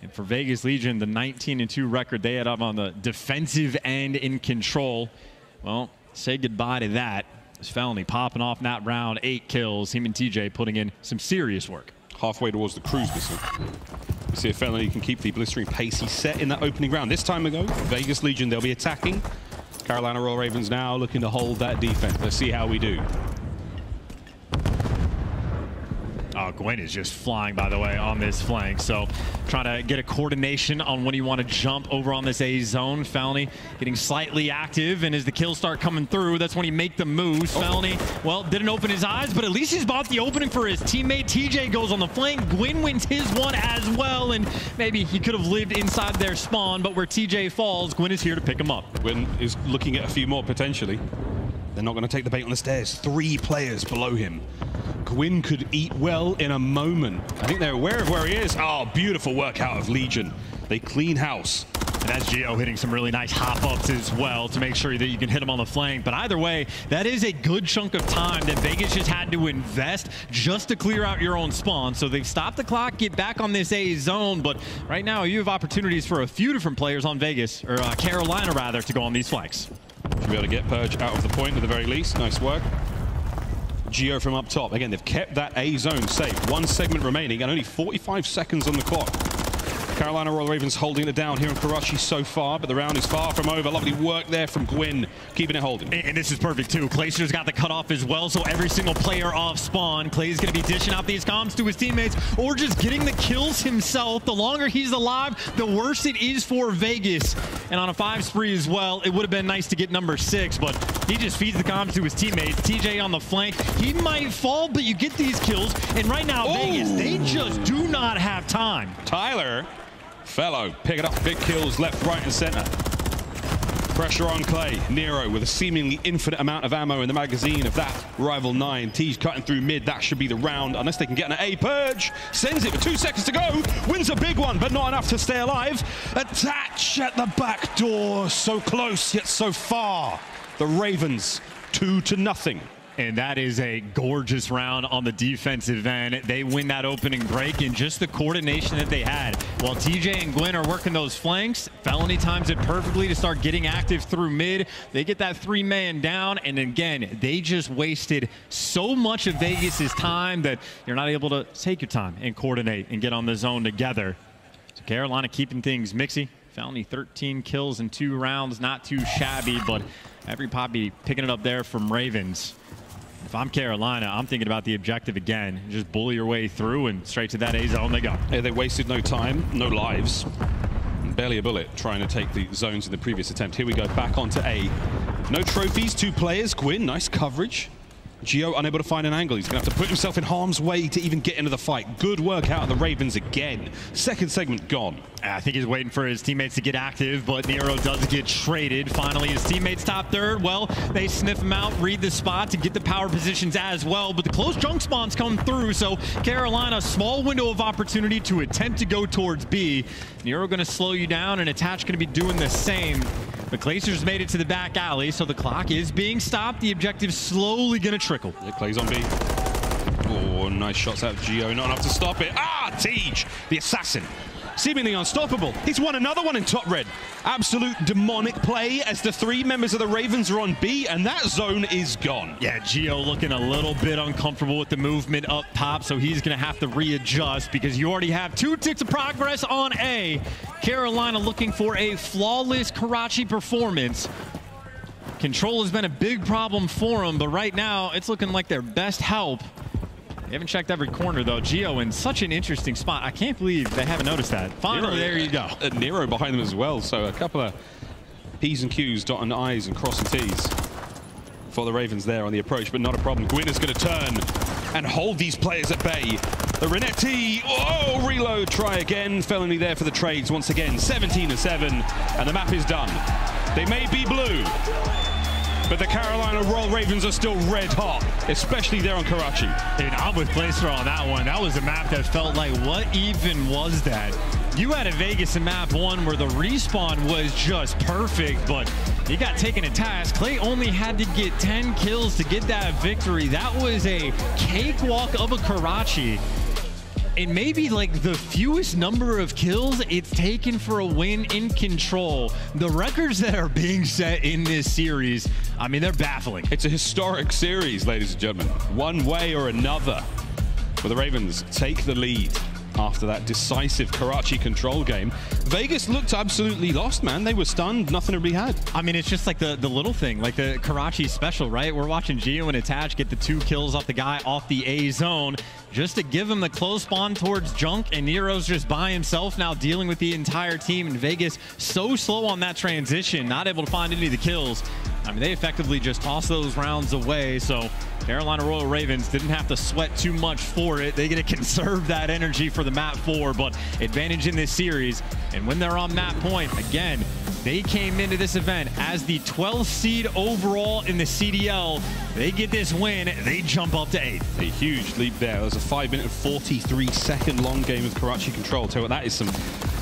And for Vegas Legion, the 19-2 record they had up on the defensive end in control. Well, say goodbye to that. Felony popping off in that round, 8 kills. Him and TJ putting in some serious work. Halfway towards the cruise missile. You see if Felony can keep the blistering pace he set in that opening round. This time ago, Vegas Legion, they'll be attacking. Carolina Royal Ravens now looking to hold that defense. Let's see how we do. Oh, Gwyn is just flying, by the way, on this flank. So trying to get a coordination on when you want to jump over on this A zone. Felony getting slightly active, and as the kills start coming through, that's when you make the moves. Oh. Felony, well, didn't open his eyes, but at least he's bought the opening for his teammate. TJ goes on the flank. Gwyn wins his one as well, and maybe he could have lived inside their spawn, but where TJ falls, Gwyn is here to pick him up. Gwyn is looking at a few more, potentially. They're not going to take the bait on the stairs. 3 players below him. Gwyn could eat well in a moment. I think they're aware of where he is. Oh, beautiful work out of Legion. They clean house. And that's Gio hitting some really nice hop-ups as well to make sure that you can hit him on the flank. But either way, that is a good chunk of time that Vegas just had to invest just to clear out your own spawn. So they've stopped the clock, get back on this A zone. But right now, you have opportunities for a few different players on Vegas, or Carolina, rather, to go on these flanks. Should be able to get Purge out of the point at the very least. Nice work. Gio from up top. Again, they've kept that A zone safe. 1 segment remaining and only 45 seconds on the clock. Carolina Royal Ravens holding it down here in Karachi so far, but the round is far from over. Lovely work there from Gwyn, keeping it holding. And this is perfect, too. Clayster's got the cutoff as well, so every single player off spawn. Clay's going to be dishing out these comms to his teammates or just getting the kills himself. The longer he's alive, the worse it is for Vegas. And on a 5 spree as well, it would have been nice to get number 6, but he just feeds the comms to his teammates. TJ on the flank. He might fall, but you get these kills. And right now, oh. Vegas, they just do not have time. Tyler. Fellow picking up big kills left, right, and center. Pressure on Clay. Nero with a seemingly infinite amount of ammo in the magazine of that rival 9. T's cutting through mid. That should be the round, unless they can get an A. Purge sends it with 2 seconds to go. Wins a big one, but not enough to stay alive. Attach at the back door. So close, yet so far. The Ravens 2-0. And that is a gorgeous round on the defensive end. They win that opening break and just the coordination that they had. While TJ and Gwyn are working those flanks, Felony times it perfectly to start getting active through mid. They get that 3-man down, and again, they just wasted so much of Vegas's time that you're not able to take your time and coordinate and get on the zone together. So Carolina keeping things mixy. Felony 13 kills in 2 rounds, not too shabby, but every poppy picking it up there from Ravens. If I'm Carolina, I'm thinking about the objective again. Just bully your way through and straight to that A zone they go. Yeah, they wasted no time, no lives. Barely a bullet trying to take the zones in the previous attempt. Here we go, back onto A. No trophies, 2 players. Gwyn, nice coverage. Gio unable to find an angle. He's going to have to put himself in harm's way to even get into the fight. Good work out of the Ravens again. 2nd segment gone. I think he's waiting for his teammates to get active, but Nero does get traded. Finally, his teammates top 3rd. Well, they sniff him out, read the spots, and get the power positions as well. But the close junk spawns come through, so Carolina, small window of opportunity to attempt to go towards B. Nero going to slow you down, and Attach going to be doing the same. But Clayster's made it to the back alley, so the clock is being stopped. The objective's slowly going to trickle. Yeah, Clay's on B. Oh, nice shots out of Gio. Not enough to stop it. Ah, TJ, the assassin. Seemingly unstoppable. He's won another one in top red. Absolute demonic play as the 3 members of the Ravens are on B, and that zone is gone. Yeah, Gio looking a little bit uncomfortable with the movement up top, so he's going to have to readjust because you already have 2 ticks of progress on A. Carolina looking for a flawless Karachi performance. Control has been a big problem for them, but right now it's looking like their best help. They haven't checked every corner, though. Gio in such an interesting spot. I can't believe they haven't noticed that. Finally, Nero, there you go. And Nero behind them as well, so a couple of P's and Q's, dotting I's and crossing T's for the Ravens there on the approach, but not a problem. Gwyn is going to turn and hold these players at bay. The Renetti, oh, reload, try again. Felony there for the trades once again. 17-7, and the map is done. They may be blue, But the Carolina Royal Ravens are still red hot, especially there on Karachi. Dude, I'm with Clayster on that one. That was a map that felt like, what even was that? You had a Vegas in map one where the respawn was just perfect, but he got taken to task. Clay only had to get 10 kills to get that victory. That was a cakewalk of a Karachi. And maybe like the fewest number of kills it's taken for a win in Control. The records that are being set in this series, I mean, they're baffling. It's a historic series, ladies and gentlemen. One way or another, but the Ravens take the lead after that decisive Karachi Control game. Vegas looked absolutely lost, man. They were stunned, nothing to be had. I mean, it's just like the little thing, like the Karachi special, right? We're watching Gio and Attach get the 2 kills off the guy off the A zone, just to give him the close spawn towards Junk, and Nero's just by himself now dealing with the entire team, and Vegas so slow on that transition, not able to find any of the kills. I mean, they effectively just toss those rounds away, so Carolina Royal Ravens didn't have to sweat too much for it. They get to conserve that energy for the map 4, but advantage in this series. And when they're on map point, again, they came into this event as the 12th seed overall in the CDL. They get this win, they jump up to 8th. A huge leap there. It was a 5-minute and 43-second long game with Karachi Control. Tell you what, that is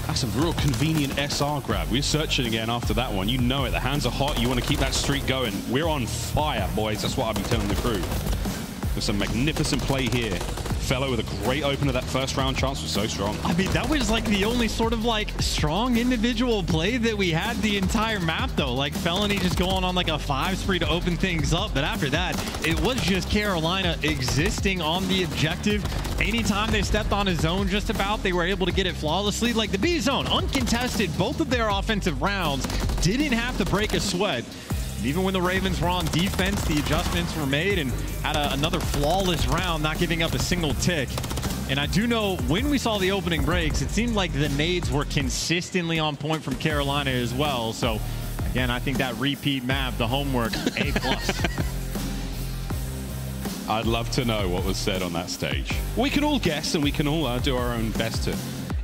that's a real convenient SR grab. We're searching again after that one. You know it. The hands are hot. You want to keep that streak going. We're on fire, boys. That's what I've been telling the crew. There's some magnificent play here. Fellow with a great opener. That first round chance was so strong. I mean, that was like the only sort of like strong individual play that we had the entire map, though. Like Felony just going on like a 5-spree to open things up. But after that, it was just Carolina existing on the objective. Anytime they stepped on a zone just about, they were able to get it flawlessly. Like the B zone, uncontested. Both of their offensive rounds didn't have to break a sweat. Even when the Ravens were on defense, the adjustments were made and had another flawless round, not giving up a single tick. And I do know when we saw the opening breaks, it seemed like the nades were consistently on point from Carolina as well. So again, I think that repeat map, the homework, A+. I'd love to know what was said on that stage. We can all guess and we can all do our own best to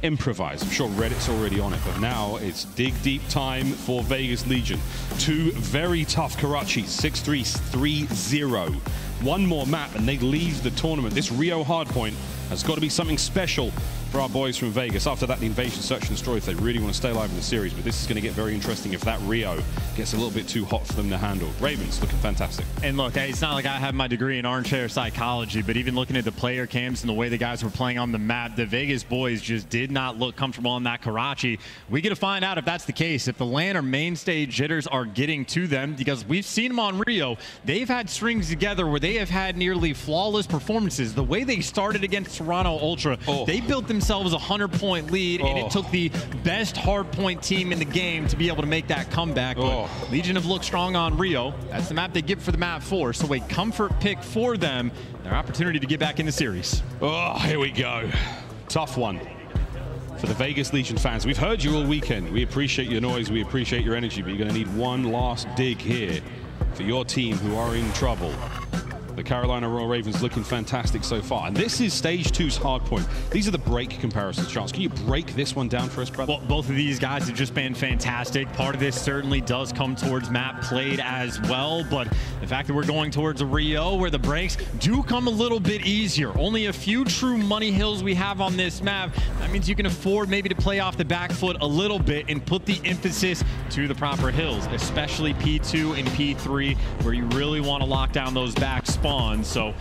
improvise. I'm sure Reddit's already on it, but now it's dig deep time for Vegas Legion. 2 very tough Karachis, 6-3, 3-0. 1 more map and they leave the tournament. This Rio hardpoint has got to be something special for our boys from Vegas. After that, the Invasion search and destroy if they really want to stay alive in the series, but this is going to get very interesting if that Rio gets a little bit too hot for them to handle. Ravens looking fantastic. And look, it's not like I have my degree in armchair psychology, but even looking at the player cams and the way the guys were playing on the map, the Vegas boys just did not look comfortable on that Karachi. We get to find out if that's the case, if the LAN or main stage jitters are getting to them, because we've seen them on Rio. They've had strings together where they have had nearly flawless performances. The way they started against Toronto Ultra, they built themselves a 100-point lead, and it took the best hardpoint team in the game to be able to make that comeback. But Legion have looked strong on Rio. That's the map they get for the map 4, so a comfort pick for them, their opportunity to get back in the series. Oh, here we go. Tough one for the Vegas Legion fans. We've heard you all weekend. We appreciate your noise. We appreciate your energy, but you're going to need one last dig here for your team who are in trouble. The Carolina Royal Ravens looking fantastic so far. And this is stage 2's hard point. These are the break comparisons, Charles. Can you break this one down for us, brother? Well, both of these guys have just been fantastic. Part of this certainly does come towards map played as well, but the fact that we're going towards a Rio where the breaks do come a little bit easier. Only a few true money hills we have on this map. That means you can afford maybe to play off the back foot a little bit and put the emphasis to the proper hills, especially P2 and P3, where you really want to lock down those back spots. So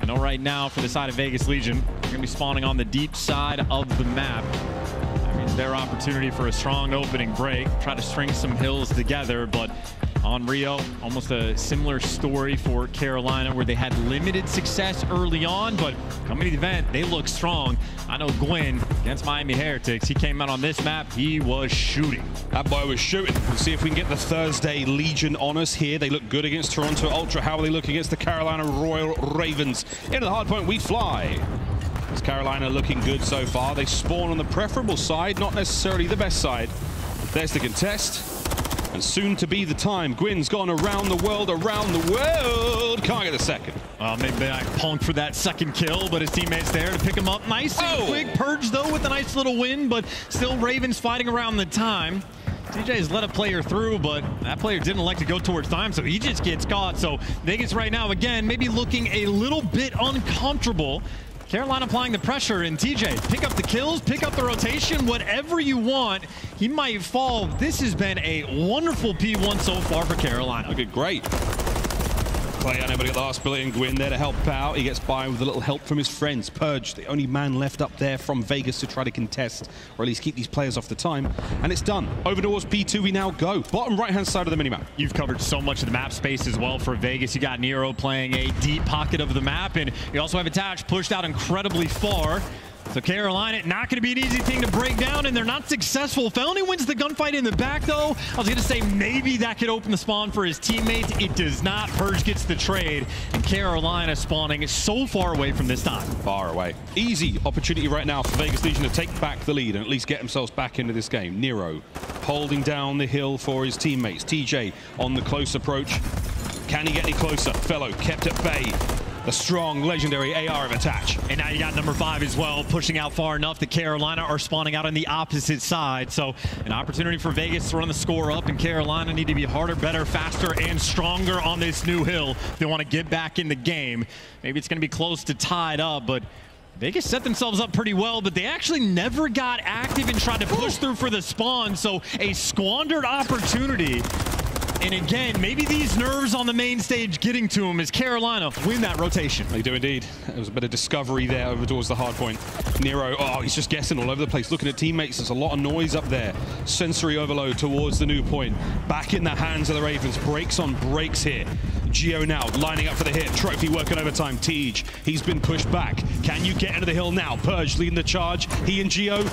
I know right now for the side of Vegas Legion, they're going to be spawning on the deep side of the map. I mean, their opportunity for a strong opening break, try to string some hills together. But on Rio, almost a similar story for Carolina, where they had limited success early on, but coming to the event, they look strong. I know Gwyn against Miami Heretics, he came out on this map, he was shooting. That boy was shooting. We'll see if we can get the Thursday Legion on us here. They look good against Toronto Ultra. How will they look against the Carolina Royal Ravens? Into the hard point, we fly. It's Carolina looking good so far. They spawn on the preferable side, not necessarily the best side. There's the contest. And soon to be the time. Gwyn's gone around the world, Can't get a second. Well, maybe I punked for that second kill, but his teammates there to pick him up. Nice and quick. Purge, though, with a nice little win, but still Ravens fighting around the time. TJ's let a player through, but that player didn't elect to go towards time, so he just gets caught. So Vegas right now, again, maybe looking a little bit uncomfortable. Carolina applying the pressure, and TJ, pick up the kills, pick up the rotation, whatever you want. He might fall. This has been a wonderful P1 so far for Carolina. Looking great. Play unable to get the last billion. Gwyn there to help out. He gets by with a little help from his friends. Purge, the only man left up there from Vegas to try to contest, or at least keep these players off the time. And it's done. Over towards P2 we now go. Bottom right-hand side of the minimap. You've covered so much of the map space as well for Vegas. You got Nero playing a deep pocket of the map, and you also have Attach pushed out incredibly far. So Carolina, not going to be an easy thing to break down, and they're not successful. Felony wins the gunfight in the back, though. I was going to say maybe that could open the spawn for his teammates. It does not. Purge gets the trade, and Carolina spawning is so far away from this time. Far away. Easy opportunity right now for Vegas Legion to take back the lead and at least get themselves back into this game. Nero holding down the hill for his teammates. TJ on the close approach. Can he get any closer? Fellow kept at bay. The strong, legendary AR of Attach. And now you got number 5 as well, pushing out far enough that Carolina are spawning out on the opposite side. So an opportunity for Vegas to run the score up, and Carolina need to be harder, better, faster, and stronger on this new hill if they want to get back in the game. Maybe it's going to be close to tied up, but Vegas set themselves up pretty well, but they actually never got active and tried to push through for the spawn. So a squandered opportunity. And again, maybe these nerves on the main stage getting to him as Carolina win that rotation. They do indeed. There was a bit of discovery there over towards the hard point. Nero, oh, he's just guessing all over the place, looking at teammates. There's a lot of noise up there. Sensory overload towards the new point. Back in the hands of the Ravens. Breaks on breaks here. Gio now lining up for the hit. Trophy working overtime. TJ, he's been pushed back. Can you get into the hill now? Purge leading the charge. He and Gio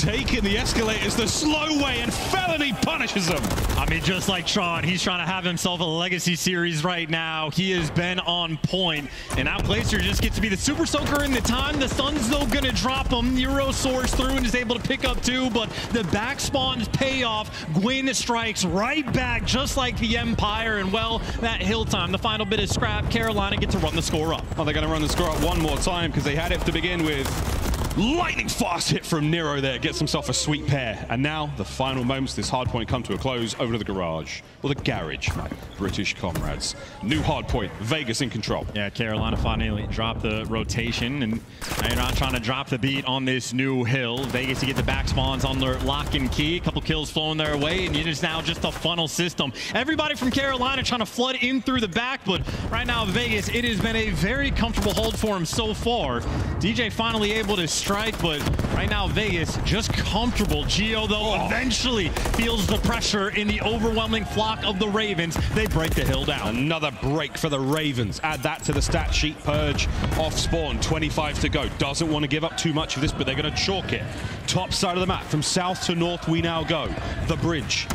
taking the escalators the slow way, and Felony punishes them. I mean, just like Tron, he's trying to have himself a legacy series right now. He has been on point, and now Clayster just gets to be the super soaker in the time. The sun's though gonna drop him. Nero soars through and is able to pick up 2, but the back spawns pay off. Gwyn strikes right back, just like the Empire, and well, that hill time, the final bit is scrap. Carolina get to run the score up. Oh, they're gonna run the score up one more time because they had it to begin with. Lightning fast hit from Nero there, gets himself a sweet pair. And now the final moments of this hard point come to a close. Over to the garage, or the garage, my British comrades. New hard point, Vegas in control. Yeah, Carolina finally dropped the rotation, and now you're not trying to drop the beat on this new hill. Vegas to get the back spawns on their lock and key. A couple kills flowing their way, and it is now just a funnel system. Everybody from Carolina trying to flood in through the back, but right now Vegas, it has been a very comfortable hold for him so far. DJ finally able to strike, but right now Vegas just comfortable. Gio though eventually feels the pressure in the overwhelming flock of the Ravens. They break the hill down. Another break for the Ravens. Add that to the stat sheet. Purge off spawn, 25 to go. Doesn't want to give up too much of this, but they're going to chalk it. Top side of the map, from south to north we now go. The bridge.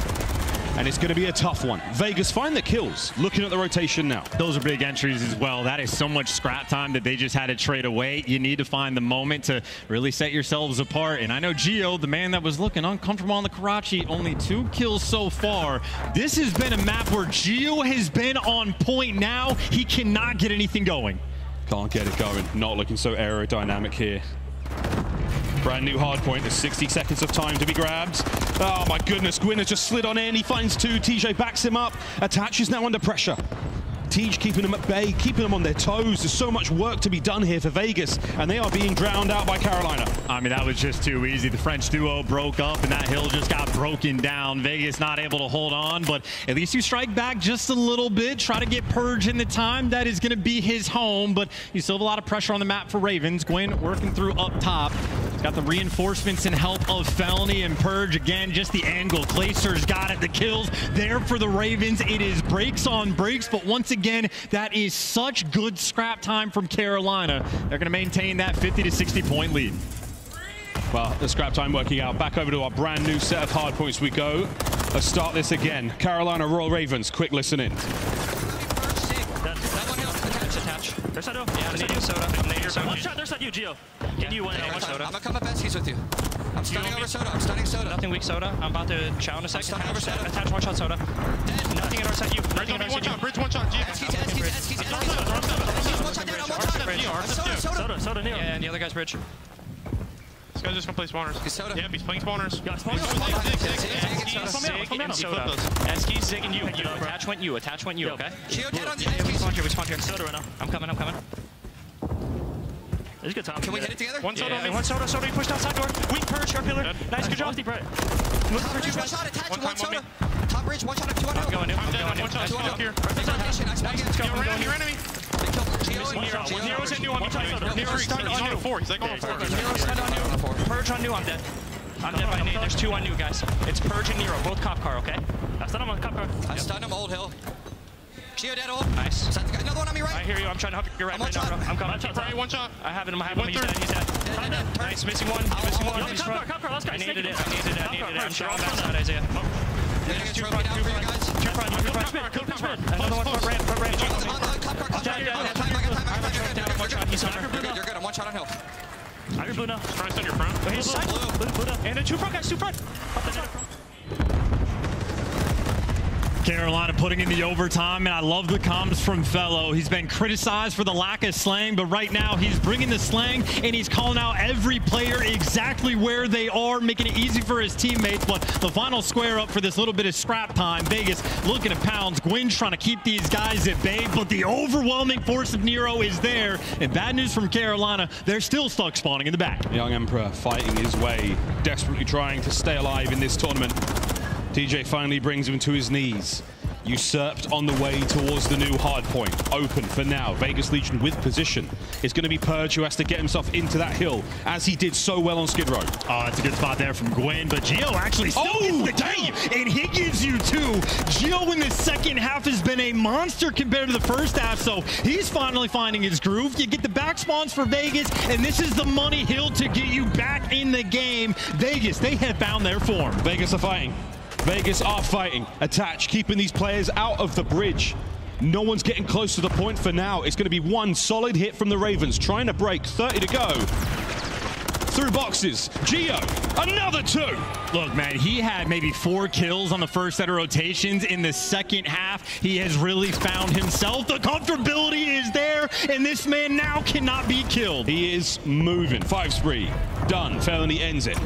And it's going to be a tough one. Vegas find the kills, looking at the rotation now. Those are big entries as well. That is so much scrap time that they just had to trade away. You need to find the moment to really set yourselves apart. And I know Gio, the man that was looking uncomfortable on the Karachi, only 2 kills so far. This has been a map where Gio has been on point now. He cannot get anything going. Can't get it going. Not looking so aerodynamic here. Brand new hard point. There's 60 seconds of time to be grabbed. Oh my goodness, Gwyn has just slid on in. He finds 2. TJ backs him up. Attach is now under pressure. TJ keeping them at bay, keeping them on their toes. There's so much work to be done here for Vegas, and they are being drowned out by Carolina. I mean, that was just too easy. The French duo broke up, and that hill just got broken down. Vegas not able to hold on, but at least you strike back just a little bit. Try to get Purge in the time. That is going to be his home, but you still have a lot of pressure on the map for Ravens. Gwyn working through up top. Got the reinforcements and help of Felony and Purge. Again, just the angle. Clayster's got it. The kills there for the Ravens. It is breaks on breaks, but once again, that is such good scrap time from Carolina. They're going to maintain that 50 to 60 point lead. Well, the scrap time working out. Back over to our brand new set of hard points we go. Let's start this again. Carolina Royal Ravens, quick listen in. There's that O. Yeah, there's Soda. One shot, there's that you, Gio. Can you win over Soda? I'm gonna come up besties with you. I'm stunning over Soda. I'm stunning Soda. Nothing weak, Soda. I'm about to chow in a second. Attach, over Soda. Attach, one shot, Soda. Dead. Nothing in our side, you. Bridge, one shot. Bridge, one shot. Soda, Soda, Nero. Yeah, and the other guy's bridge. This guy's just gonna play spawners. He's soda. Yep, he's playing spawners. Yeah, Zig, Zig, and you. Attach went you. Attach went you, okay? Gio dead on the Zig. We spawn here, we spawn here. Soda right now. I'm coming, I'm coming. This is a good time. Can we hit it together? One soda, one soda, soda. You pushed outside door. Weak Purge, short pillar. Nice, good job. Top bridge, one shot. Attach, one soda. Top bridge, one shot up, 2-1. I'm going in. I'm down, one shot. Fuck here. Let's go. You're around your enemy. Nero's in new on me. He's on 4. He's like on 4. Nero's head on new. Purge on new. I'm dead. I'm dead by nade. There's 2 on new, guys. It's Purge and Nero. Both cop car, okay? I stun him on cop car. I stun him old hill. Gio dead old. Nice. Another one on me right. I hear you. I'm trying to help your right now. I'm coming. One shot. I have him. I have him. He's dead. He's dead. Nice. Missing one. Missing one. Cop car. Last guy. I needed it. I needed it. I'm sure I'm backside, Isaiah. There's 2 front. 2 front. 2 front. 2 front. Another one front ramp. Front ramp. He's on blue. You're good. I'm one shot on hill. I got blue now. Trying to stun your front. Oh, he's blue. Blue. And a 2 front, guys. 2 front. Up the front. Carolina putting in the overtime, and I love the comms from Fellow. He's been criticized for the lack of slang, but right now he's bringing the slang, and he's calling out every player exactly where they are, making it easy for his teammates. But the final square up for this little bit of scrap time. Vegas looking to pounds. Gwyn trying to keep these guys at bay, but the overwhelming force of Nero is there. And bad news from Carolina, they're still stuck spawning in the back. Young Emperor fighting his way, desperately trying to stay alive in this tournament. TJ finally brings him to his knees. Usurped on the way towards the new hard point. Open for now. Vegas Legion with position. It's going to be Purge who has to get himself into that hill, as he did so well on Skid Row. Oh, that's a good spot there from Gwyn, but Gio actually still gets the kill, and he gives you 2. Gio in the second half has been a monster compared to the first half, so he's finally finding his groove. You get the back spawns for Vegas, and this is the money hill to get you back in the game. Vegas, they have found their form. Vegas are fighting. Vegas are fighting. Attach, keeping these players out of the bridge. No one's getting close to the point for now. It's going to be one solid hit from the Ravens, trying to break. 30 to go. Through boxes. Gio, another 2. Look, man, he had maybe 4 kills on the first set of rotations. In the second half, he has really found himself. The comfortability is there, and this man now cannot be killed. He is moving. 5 spree. Done. Felony ends it.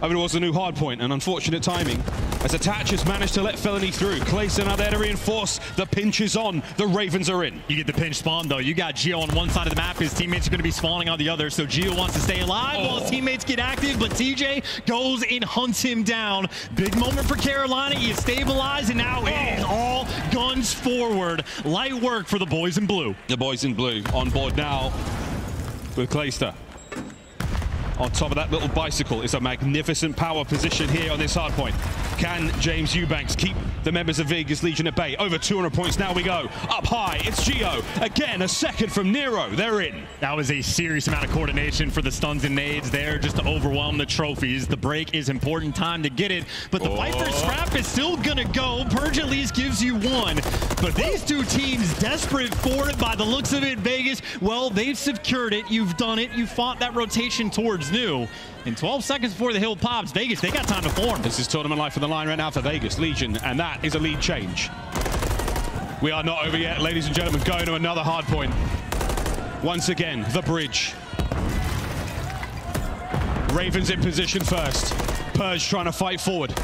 Over towards the new hard point, and unfortunate timing, as Attach has managed to let Felony through. Clayster now there to reinforce. The pinch is on. The Ravens are in. You get the pinch spawn, though. You got Gio on one side of the map. His teammates are going to be spawning on the other, so Gio wants to stay alive while his teammates get active, but TJ goes and hunts him down. Big moment for Carolina. He is stabilized, and now it is all guns forward. Light work for the boys in blue. The boys in blue on board now with Clayster. On top of that little bicycle is a magnificent power position here on this hard point. Can James Eubanks keep the members of Vegas Legion at bay? Over 200 points now we go. Up high, it's Gio. Again, a second from Nero. They're in. That was a serious amount of coordination for the stuns and nades there just to overwhelm the trophies. The break is important, time to get it. But the fight for scrap is still going to go. Purge at least gives you 1. But these 2 teams desperate for it by the looks of it. Vegas, well, they've secured it. You've done it. You fought that rotation towards new. And 12 seconds before the hill pops, Vegas, they got time to form. This is tournament life on the line right now for Vegas Legion, and that is a lead change. We are not over yet, ladies and gentlemen, going to another hard point. Once again, the bridge. Ravens in position first. Purge trying to fight forward.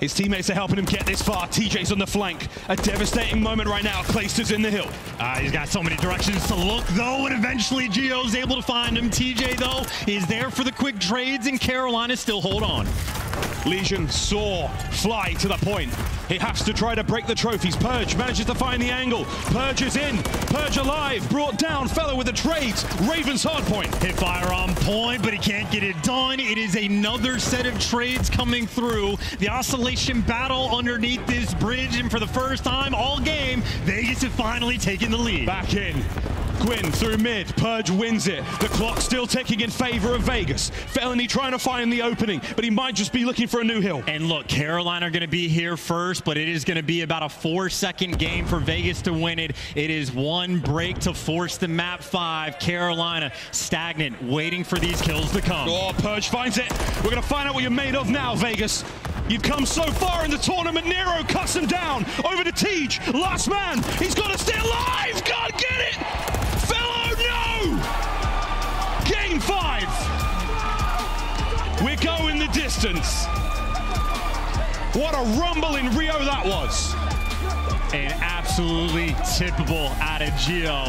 His teammates are helping him get this far. TJ's on the flank. A devastating moment right now. Clayster's in the hill. He's got so many directions to look, though, and eventually Gio's able to find him. TJ, though, is there for the quick trades, and Carolina still hold on. Legion saw fly to the point. He has to try to break the trophies. Purge manages to find the angle. Purge is in. Purge alive. Brought down. Fellow with the trades. Ravens hard point. Hit fire on point, but he can't get it done. It is another set of trades coming through. The oscillation battle underneath this bridge. And for the first time all game, Vegas have finally taken the lead. Back in. Gwyn through mid. Purge wins it. The clock still ticking in favor of Vegas. Felony trying to find the opening, but he might just be looking for a new hill. And look, Carolina are going to be here first, but it is going to be about a 4-second game for Vegas to win it. It is one break to force the map 5. Carolina stagnant, waiting for these kills to come. Oh, Purge finds it. We're going to find out what you're made of now, Vegas. You've come so far in the tournament. Nero cuts him down. Over to Tej. Last man. He's got to stay alive. Can't get it. Fellow, no! Game 5. distance. What a rumble in Rio that was. And absolutely typical out of Gio.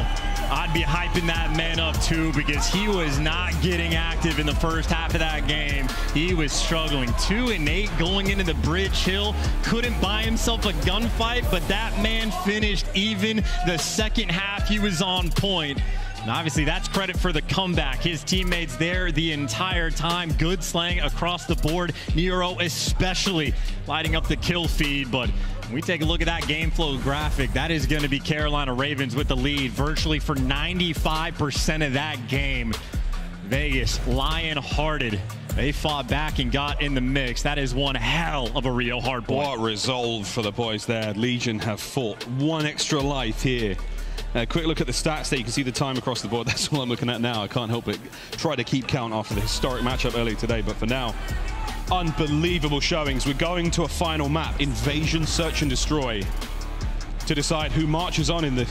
I'd be hyping that man up too, because he was not getting active in the first half of that game. He was struggling. 2-8 going into the Bridge Hill. Couldn't buy himself a gunfight, but that man finished even the second half. He was on point. And obviously that's credit for the comeback. His teammates there the entire time. Good slang across the board. Nero especially lighting up the kill feed, but we take a look at that game flow graphic. That is going to be Carolina Ravens with the lead virtually for 95% of that game. Vegas, lion-hearted. They fought back and got in the mix. That is one hell of a Rio hard point. What resolve for the boys there. Legion have fought one extra life here. A quick look at the stats there. You can see the time across the board. That's all I'm looking at now. I can't help but try to keep count after the historic matchup earlier today, but for now, unbelievable showings. We're going to a final map, Invasion, Search and Destroy, to decide who marches on in the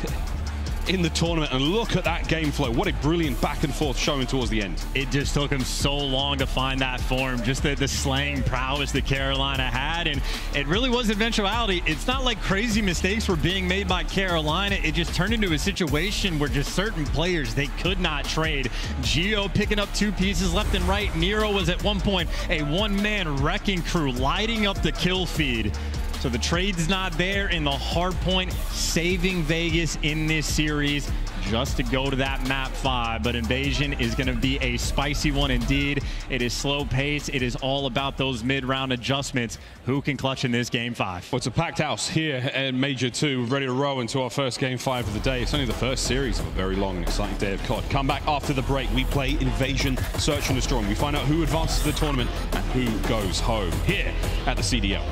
tournament. And look at that game flow. What a brilliant back and forth showing towards the end. It just took him so long to find that form, just the slaying prowess that Carolina had. And it really was eventuality. It's not like crazy mistakes were being made by Carolina. It just turned into a situation where just certain players, they could not trade. Gio picking up two pieces left and right. Nero was at one point a one-man wrecking crew, lighting up the kill feed. So the trade's not there, in the hard point, saving Vegas in this series just to go to that map 5. But Invasion is going to be a spicy one indeed. It is slow pace. It is all about those mid-round adjustments. Who can clutch in this game 5? Well, it's a packed house here at Major 2, ready to roll into our first game 5 of the day. It's only the first series of a very long and exciting day of COD. Come back after the break. We play Invasion, Search and Destroy. We find out who advances to the tournament and who goes home here at the CDL.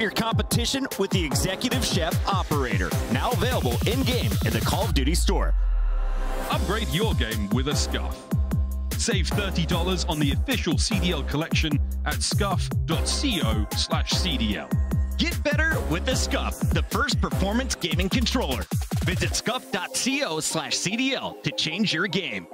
Your competition with the Executive Chef Operator, now available in-game in the Call of Duty store. Upgrade your game with a Scuf. Save $30 on the official CDL collection at scuf.co/CDL. Get better with the Scuf, the first performance gaming controller. Visit scuf.co/CDL to change your game.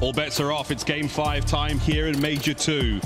All bets are off. It's game 5 time here in Major 2.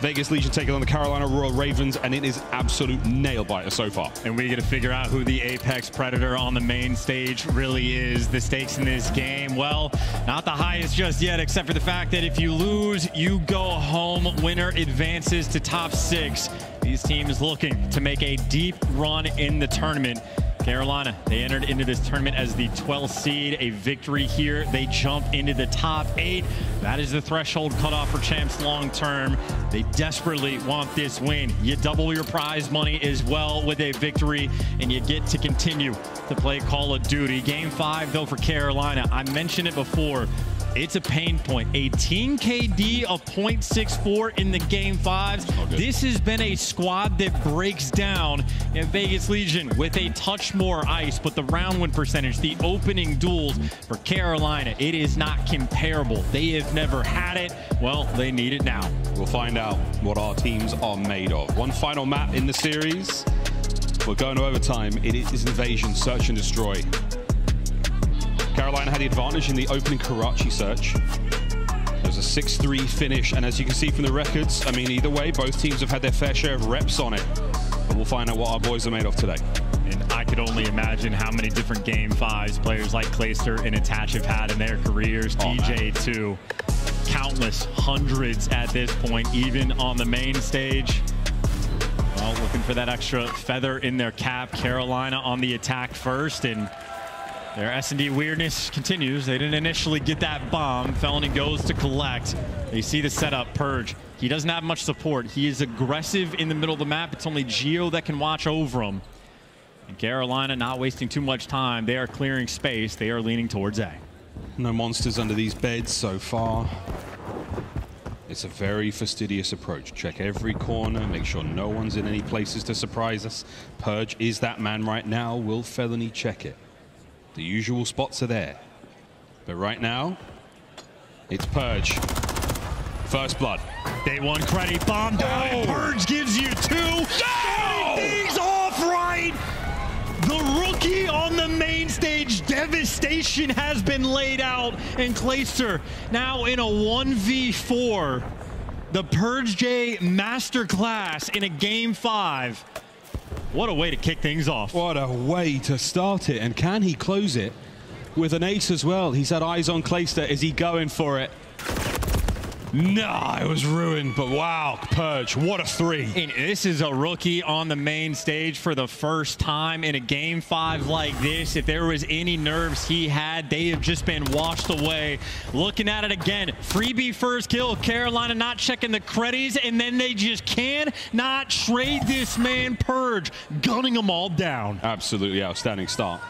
Vegas Legion taking on the Carolina Royal Ravens, and it is absolute nail-biter so far. And we get to figure out who the apex predator on the main stage really is. The stakes in this game, well, not the highest just yet, except for the fact that if you lose, you go home. Winner advances to top 6. These teams looking to make a deep run in the tournament. Carolina, they entered into this tournament as the 12th seed. A victory here, they jump into the top 8. That is the threshold cutoff for champs long term. They desperately want this win. You double your prize money as well with a victory, and you get to continue to play Call of Duty. Game 5, though, for Carolina, I mentioned it before, it's a pain point. A team KD of 0.64 in the game 5s. This has been a squad that breaks down in Vegas Legion with a touch more ice, but the round win percentage, the opening duels for Carolina, it is not comparable. They have never had it. Well, they need it now. We'll find out what our teams are made of. One final map in the series. We're going to overtime. It is Invasion, Search and Destroy. Carolina had the advantage in the opening Karachi search. There's a 6-3 finish, and as you can see from the records, I mean, either way, both teams have had their fair share of reps on it. But we'll find out what our boys are made of today. And I could only imagine how many different Game 5s players like Clayster and Attach have had in their careers. TJ, too. Countless hundreds at this point, even on the main stage. Well, looking for that extra feather in their cap. Carolina on the attack first, and their S&D weirdness continues. They didn't initially get that bomb. Felony goes to collect. They see the setup. Purge, he doesn't have much support. He is aggressive in the middle of the map. It's only Gio that can watch over him. And Carolina not wasting too much time. They are clearing space. They are leaning towards A. No monsters under these beds so far. It's a very fastidious approach. Check every corner, make sure no one's in any places to surprise us. Purge is that man right now. Will Felony check it? The usual spots are there, but right now, it's Purge. First blood. Day one credit, bomb down, and Purge gives you 2. No! Things off right! The rookie on the main stage, devastation has been laid out, and Clayster now in a 1v4. The Purge J masterclass in a game 5. What a way to kick things off. What a way to start it. And can he close it with an ace as well? He's had eyes on Clayster. Is he going for it? No, it was ruined. But wow, Purge, what a 3. And this is a rookie on the main stage for the first time in a game 5 like this. If there was any nerves he had, they have just been washed away. Looking at it again, freebie first kill. Carolina not checking the credits, and then they just cannot trade this man. Purge gunning them all down. Absolutely outstanding start.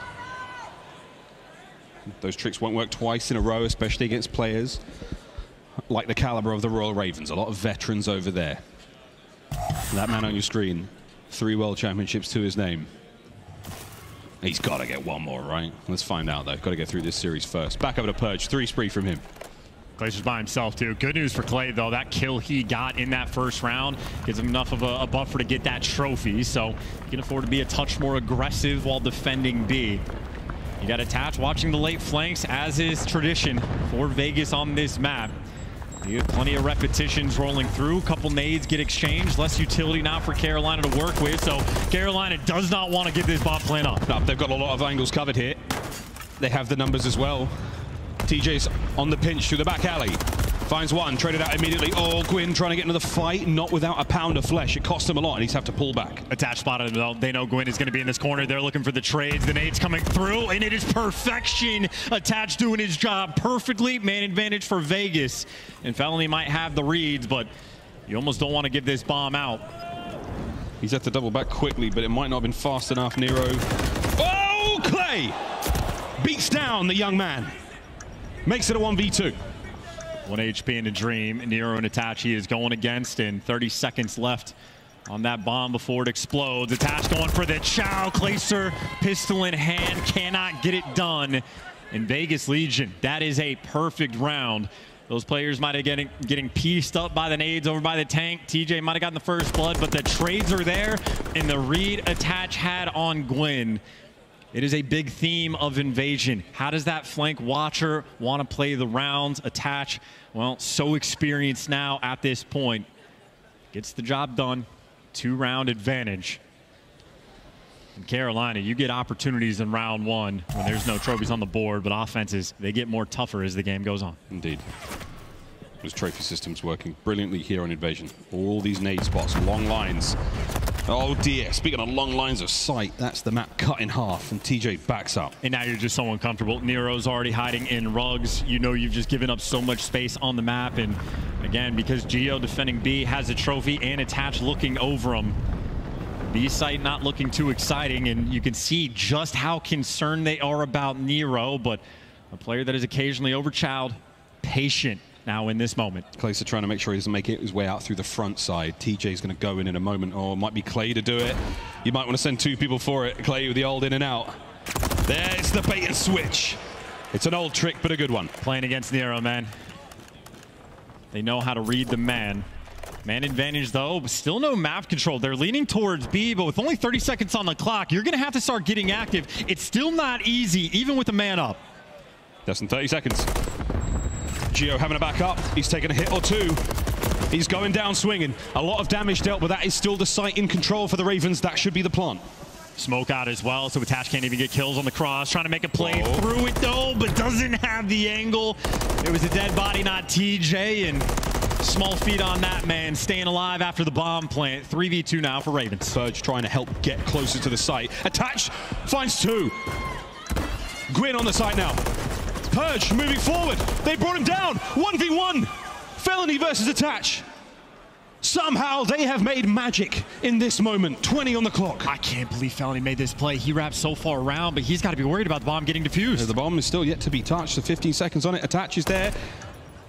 Those tricks won't work twice in a row, especially against players like the caliber of the Royal Ravens. A lot of veterans over there. That man on your screen, 3 World Championships to his name. He's got to get one more, right? Let's find out, though. Got to get through this series first. Back over to Purge. 3 spree from him. Clayster's by himself, too. Good news for Clay, though. That kill he got in that first round gives him enough of a buffer to get that trophy, so he can afford to be a touch more aggressive while defending B. You got Attach watching the late flanks, as is tradition for Vegas on this map. You have plenty of repetitions rolling through. A couple nades get exchanged. Less utility now for Carolina to work with. So Carolina does not want to give this bot plan up. They've got a lot of angles covered here. They have the numbers as well. TJ's on the pinch through the back alley. Finds one, traded out immediately. Oh, Gwyn trying to get into the fight, not without a pound of flesh. It cost him a lot, and he's have to pull back. Attached spotted him. They know Gwyn is going to be in this corner. They're looking for the trades. The nade's coming through, and it is perfection. Attached doing his job perfectly. Man advantage for Vegas. And Felony might have the reads, but you almost don't want to give this bomb out. He's had to double back quickly, but it might not have been fast enough. Nero. Oh, Clay beats down the young man. Makes it a 1v2. 1 HP in a dream. Nero and Attach he is going against, and 30 seconds left on that bomb before it explodes. Attach going for the chow. Clayster, pistol in hand, cannot get it done. In Vegas Legion, that is a perfect round. Those players might have getting pieced up by the nades over by the tank. TJ might have gotten the first blood, but the trades are there, and the read Attach had on Gwyn It is a big theme of Invasion. How does that flank watcher want to play the rounds? Attach, well, so experienced now at this point. Gets the job done. 2-round advantage. In Carolina, you get opportunities in round one when there's no trophies on the board, but offenses, they get more tougher as the game goes on. Indeed. His trophy system's working brilliantly here on Invasion. All these nade spots, long lines. Oh dear, speaking of long lines of sight, that's the map cut in half and TJ backs up. And now you're just so uncomfortable. Nero's already hiding in rugs. You know you've just given up so much space on the map, and again, because Gio defending B has a trophy and Attach looking over him. B site not looking too exciting, and you can see just how concerned they are about Nero, but a player that is occasionally overchilled, patient. Now in this moment, Clayster trying to make sure he doesn't make it his way out through the front side. TJ's going to go in a moment, or it might be Clay to do it. You might want to send two people for it. Clay with the old in and out. There's the bait and switch. It's an old trick, but a good one. Playing against Nero, man. They know how to read the man. Man advantage, though, but still no map control. They're leaning towards B, but with only 30 seconds on the clock, you're going to have to start getting active. It's still not easy, even with the man up. Less than 30 seconds. Gio having a back up. He's taken a hit or two. He's going down swinging. A lot of damage dealt, but that is still the site in control for the Ravens. That should be the plant. Smoke out as well, so Attach can't even get kills on the cross. Trying to make a play through it, though, but doesn't have the angle. It was a dead body, not TJ, and small feet on that man, staying alive after the bomb plant. 3v2 now for Ravens. Purge trying to help get closer to the site. Attach finds two. Gwyn on the site now. Purge moving forward. They brought him down. 1v1. Felony versus Attach. Somehow they have made magic in this moment. 20 on the clock. I can't believe Felony made this play. He wrapped so far around, but he's got to be worried about the bomb getting defused. The bomb is still yet to be touched. The 15 seconds on it. Attach is there.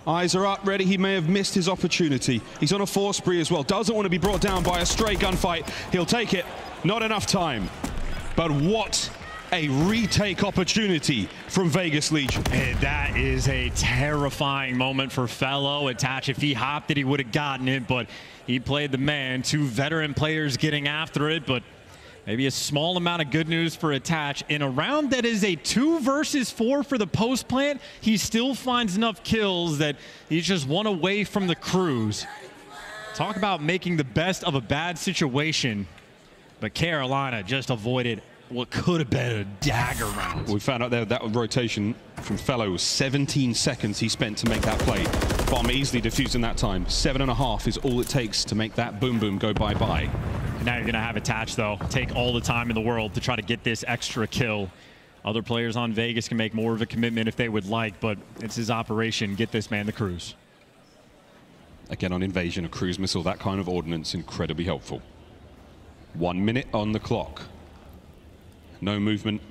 Eyes are up, ready. He may have missed his opportunity. He's on a force spree as well. Doesn't want to be brought down by a stray gunfight. He'll take it. Not enough time. But what a retake opportunity from Vegas Legion. And that is a terrifying moment for fellow Attach. If he hopped it, he would have gotten it, but he played the man. Two veteran players getting after it, but maybe a small amount of good news for Attach. In a round that is a 2 versus 4 for the post plant, he still finds enough kills that he's just one away from the cruise. Talk about making the best of a bad situation, but Carolina just avoided what could have been a dagger round. We found out there that rotation from Fellow was 17 seconds he spent to make that play. Bomb easily defused in that time. 7.5 is all it takes to make that boom boom go bye-bye. Now you're going to have Attach, though, take all the time in the world to try to get this extra kill. Other players on Vegas can make more of a commitment if they would like, but it's his operation. Get this man the cruise. Again, on Invasion, a cruise missile, that kind of ordnance, incredibly helpful. 1 minute on the clock. No movement,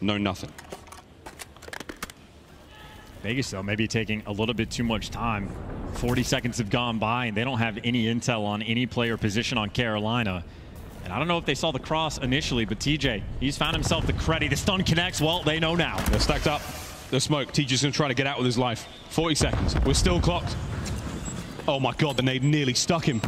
no nothing. Vegas, though, maybe taking a little bit too much time. 40 seconds have gone by, and they don't have any intel on any player position on Carolina. And I don't know if they saw the cross initially, but TJ, he's found himself the credit. The stun connects. Well, they know now. They're stacked up. The smoke. TJ's going to try to get out with his life. 40 seconds. We're still clocked. Oh, my God. The nade nearly stuck him.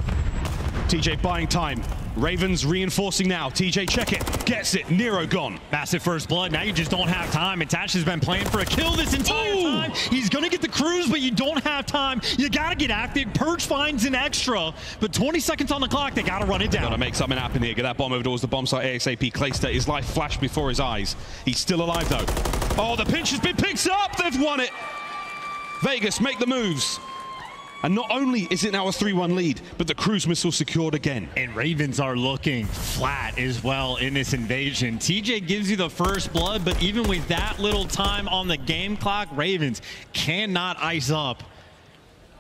TJ buying time. Ravens reinforcing now. TJ, check it. Gets it. Nero gone. Massive first blood. Now you just don't have time. Attach has been playing for a kill this entire time. He's going to get the cruise, but you don't have time. You got to get active. Purge finds an extra, but 20 seconds on the clock. They got to run it down. Got to make something happen here. Get that bomb over towards the bomb site ASAP. Clayster, his life flashed before his eyes. He's still alive, though. Oh, the pinch has been picked up. They've won it. Vegas make the moves. And not only is it now a 3-1 lead, but the cruise missile secured again. And Ravens are looking flat as well in this Invasion. TJ gives you the first blood, but even with that little time on the game clock, Ravens cannot ice up.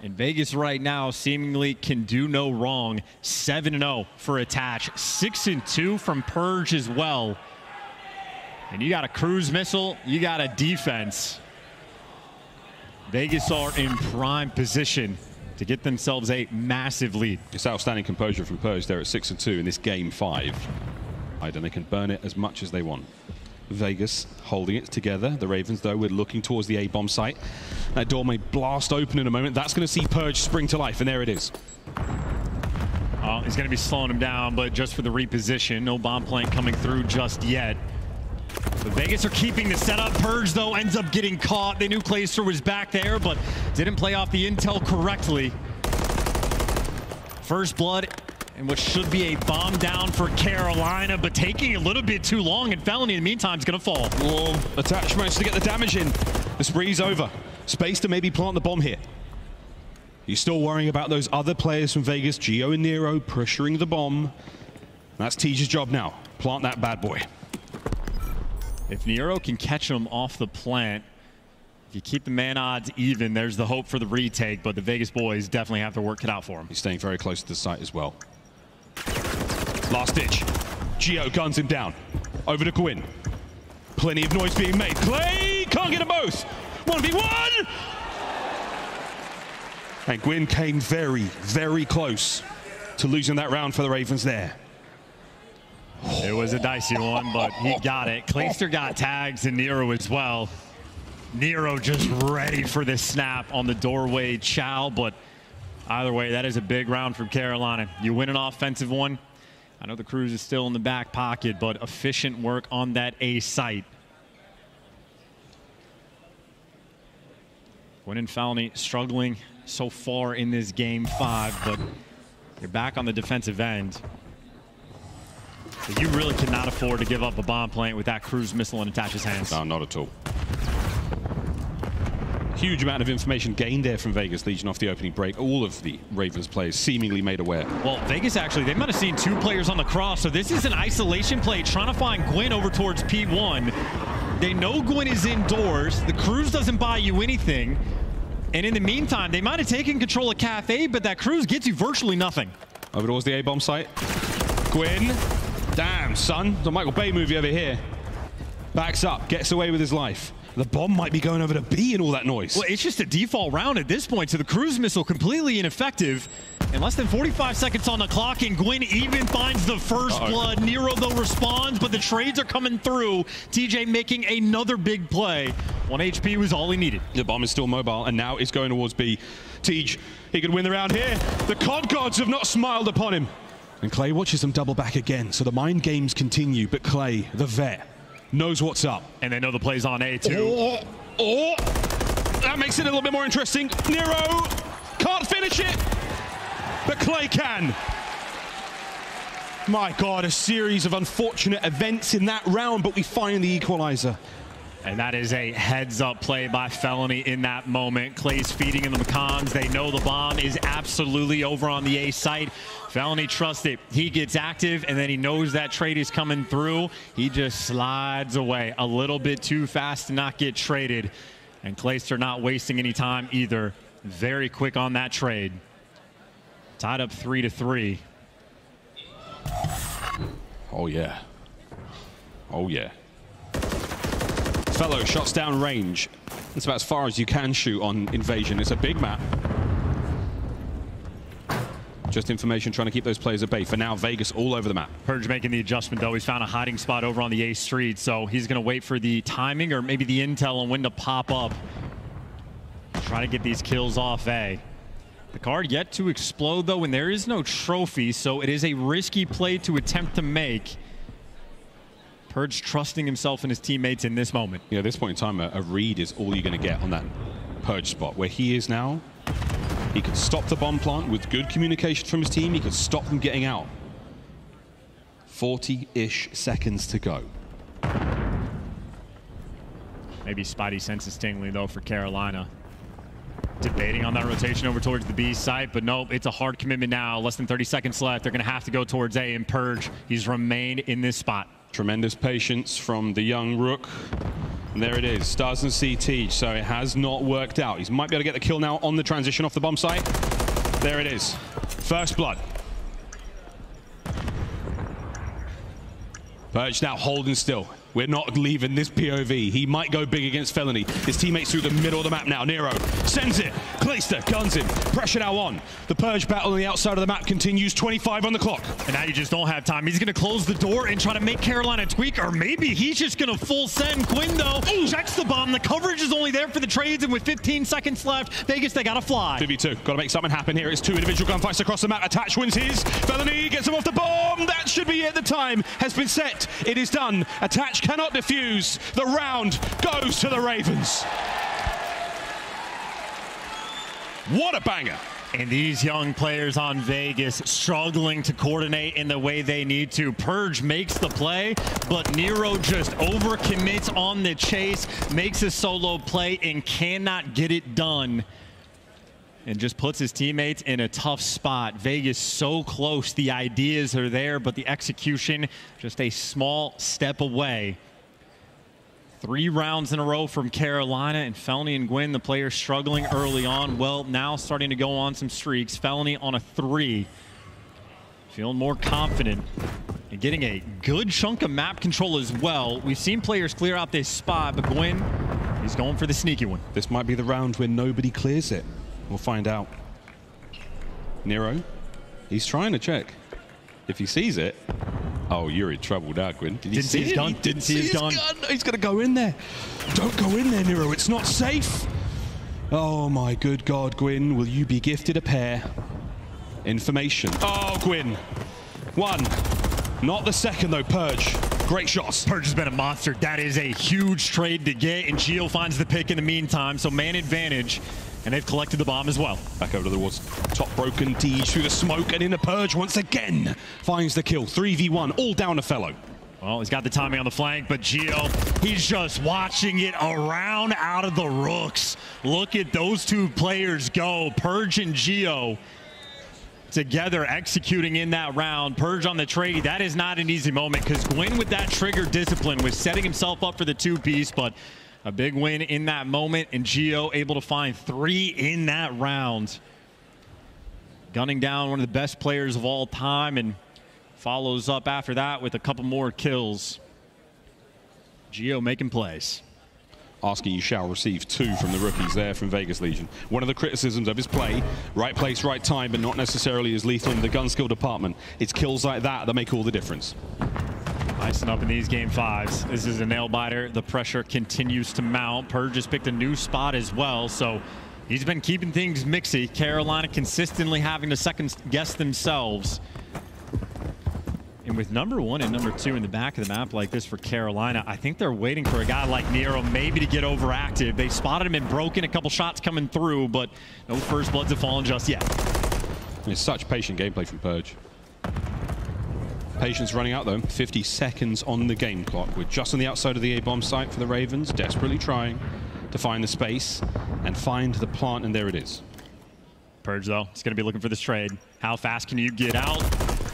And Vegas right now seemingly can do no wrong. 7-0 for Attach, 6-2 from Purge as well. And you got a cruise missile, you got a defense. Vegas are in prime position to get themselves a massive lead. It's outstanding composure from Purge there at 6-2 in this game 5. And they can burn it as much as they want. Vegas holding it together. The Ravens, though, we're looking towards the A-bomb site. That door may blast open in a moment. That's going to see Purge spring to life, and there it is. Oh, he's going to be slowing him down, but just for the reposition. No bomb plant coming through just yet. But Vegas are keeping the setup. Purge, though, ends up getting caught. They knew Clayster was back there, but didn't play off the intel correctly. First blood and what should be a bomb down for Carolina, but taking a little bit too long, and Felony in the meantime is going to fall. Whoa, Attach managed to get the damage in. The spree's over. Space to maybe plant the bomb here. He's still worrying about those other players from Vegas, Gio and Nero pressuring the bomb. That's TJ's job now. Plant that bad boy. If Nero can catch him off the plant, if you keep the man odds even, there's the hope for the retake, but the Vegas boys definitely have to work it out for him. He's staying very close to the site as well. Last ditch. Gio guns him down. Over to Gwyn. Plenty of noise being made. Clay can't get them both. 1v1! And Gwyn came very, very close to losing that round for the Ravens there. It was a dicey one, but he got it. Clayster got tags and Nero as well. Nero just ready for this snap on the doorway chow, but either way, that is a big round from Carolina. You win an offensive one. I know the Cruise is still in the back pocket, but efficient work on that A site. Gwyn and Felony struggling so far in this game 5, but they're back on the defensive end. But you really cannot afford to give up a bomb plant with that cruise missile in Attach's hands. No, not at all. Huge amount of information gained there from Vegas Legion off the opening break. All of the Ravens players seemingly made aware. Well, Vegas actually, they might have seen 2 players on the cross, so this is an isolation play trying to find Gwyn over towards P1. They know Gwyn is indoors. The cruise doesn't buy you anything. And in the meantime, they might have taken control of Cafe, but that cruise gets you virtually nothing. Over towards the A-bomb site. Gwyn. Damn, son. The Michael Bay movie over here. Backs up, gets away with his life. The bomb might be going over to B and all that noise. Well, it's just a default round at this point, so the cruise missile completely ineffective. And less than 45 seconds on the clock, and Gwyn even finds the first blood. Nero, though, responds, but the trades are coming through. TJ making another big play. 1 HP was all he needed. The bomb is still mobile, and now it's going towards B. TJ, he could win the round here. The COD gods have not smiled upon him. And Clay watches them double back again, so the mind games continue, but Clay, the vet, knows what's up. And they know the play's on A too. Oh, that makes it a little bit more interesting. Nero can't finish it, but Clay can. My God, a series of unfortunate events in that round, but we find the equalizer. And that is a heads-up play by Felony in that moment. Clay's feeding in the McCons. They know the bomb is absolutely over on the A site. Felony trusts it. He gets active, and then he knows that trade is coming through. He just slides away a little bit too fast to not get traded. And Clayster not wasting any time either. Very quick on that trade. Tied up 3-3. Oh, yeah. Oh, yeah. Fellow shots down range. That's about as far as you can shoot on Invasion. It's a big map. Just information trying to keep those players at bay. For now, Vegas all over the map. Purge making the adjustment, though. He's found a hiding spot over on the A street, so he's going to wait for the timing or maybe the intel on when to pop up. Try to get these kills off A. The card yet to explode, though, and there is no trophy, so it is a risky play to attempt to make. Purge trusting himself and his teammates in this moment. Yeah, at this point in time, a read is all you're going to get on that Purge spot. Where he is now, he could stop the bomb plant with good communication from his team. He could stop them getting out. 40-ish seconds to go. Maybe Spidey senses tingly, though, for Carolina. Debating on that rotation over towards the B site, but nope, it's a hard commitment now. Less than 30 seconds left. They're going to have to go towards A, and Purge, he's remained in this spot. Tremendous patience from the young Rook. And there it is, Stars and CT, so it has not worked out. He might be able to get the kill now on the transition off the bomb site. There it is, first blood. Purge now holding still. We're not leaving this POV. He might go big against Felony. His teammates through the middle of the map now. Nero sends it, Clayster guns him. Pressure now on. The Purge battle on the outside of the map continues, 25 on the clock. And now you just don't have time. He's gonna close the door and try to make Carolina tweak, or maybe he's just gonna full send. Gwyn, though, checks the bomb. The coverage is only there for the trades, and with 15 seconds left, Vegas, they gotta fly. 2v2, gotta make something happen here. It's 2 individual gunfights across the map. Attach wins his. Felony gets him off the bomb. That should be it. The time has been set. It is done. Attach cannot defuse. The round goes to the Ravens. What a banger. And these young players on Vegas struggling to coordinate in the way they need to. Purge makes the play, but Nero just overcommits on the chase, makes a solo play and cannot get it done. And just puts his teammates in a tough spot. Vegas so close, the ideas are there, but the execution just a small step away. 3 rounds in a row from Carolina, and Felony and Gwyn, the players struggling early on. Well, now starting to go on some streaks. Felony on a 3. Feeling more confident and getting a good chunk of map control as well. We've seen players clear out this spot, but Gwyn, he's going for the sneaky one. This might be the round where nobody clears it. We'll find out. Nero, he's trying to check. If he sees it, oh, you're in trouble now, Gwyn. Did you see his gun? Didn't see his gun. He's going to go in there. Don't go in there, Nero. It's not safe. Oh, my good God, Gwyn. Will you be gifted a pair? Information. Oh, Gwyn. 1. Not the second, though. Purge. Great shots. Purge has been a monster. That is a huge trade to get, and Gio finds the pick in the meantime, so man advantage. And they've collected the bomb as well. Back over to the wards. Top broken, TJ through the smoke, and in the Purge once again. Finds the kill. 3v1, all down a fellow. Well, he's got the timing on the flank, but Gio, he's just watching it around out of the rooks. Look at those 2 players go. Purge and Gio together executing in that round. Purge on the trade. That is not an easy moment because Gwyn with that trigger discipline was setting himself up for the 2-piece, but a big win in that moment, and Gio able to find 3 in that round. Gunning down one of the best players of all time and follows up after that with a couple more kills. Gio making plays. Asking you shall receive 2 from the rookies there from Vegas Legion. One of the criticisms of his play, right place, right time, but not necessarily as lethal in the gun skill department. It's kills like that that make all the difference. Icing up in these game 5s. This is a nail biter. The pressure continues to mount. Purge has picked a new spot as well, so he's been keeping things mixy. Carolina consistently having to second guess themselves. And with number 1 and number 2 in the back of the map like this for Carolina, I think they're waiting for a guy like Nero maybe to get overactive. They spotted him and broken, a couple shots coming through, but no first bloods have fallen just yet. It's such patient gameplay from Purge. Patience running out, though. 50 seconds on the game clock. We're just on the outside of the A-bomb site for the Ravens, desperately trying to find the space and find the plant, and there it is. Purge, though, it's going to be looking for this trade. How fast can you get out?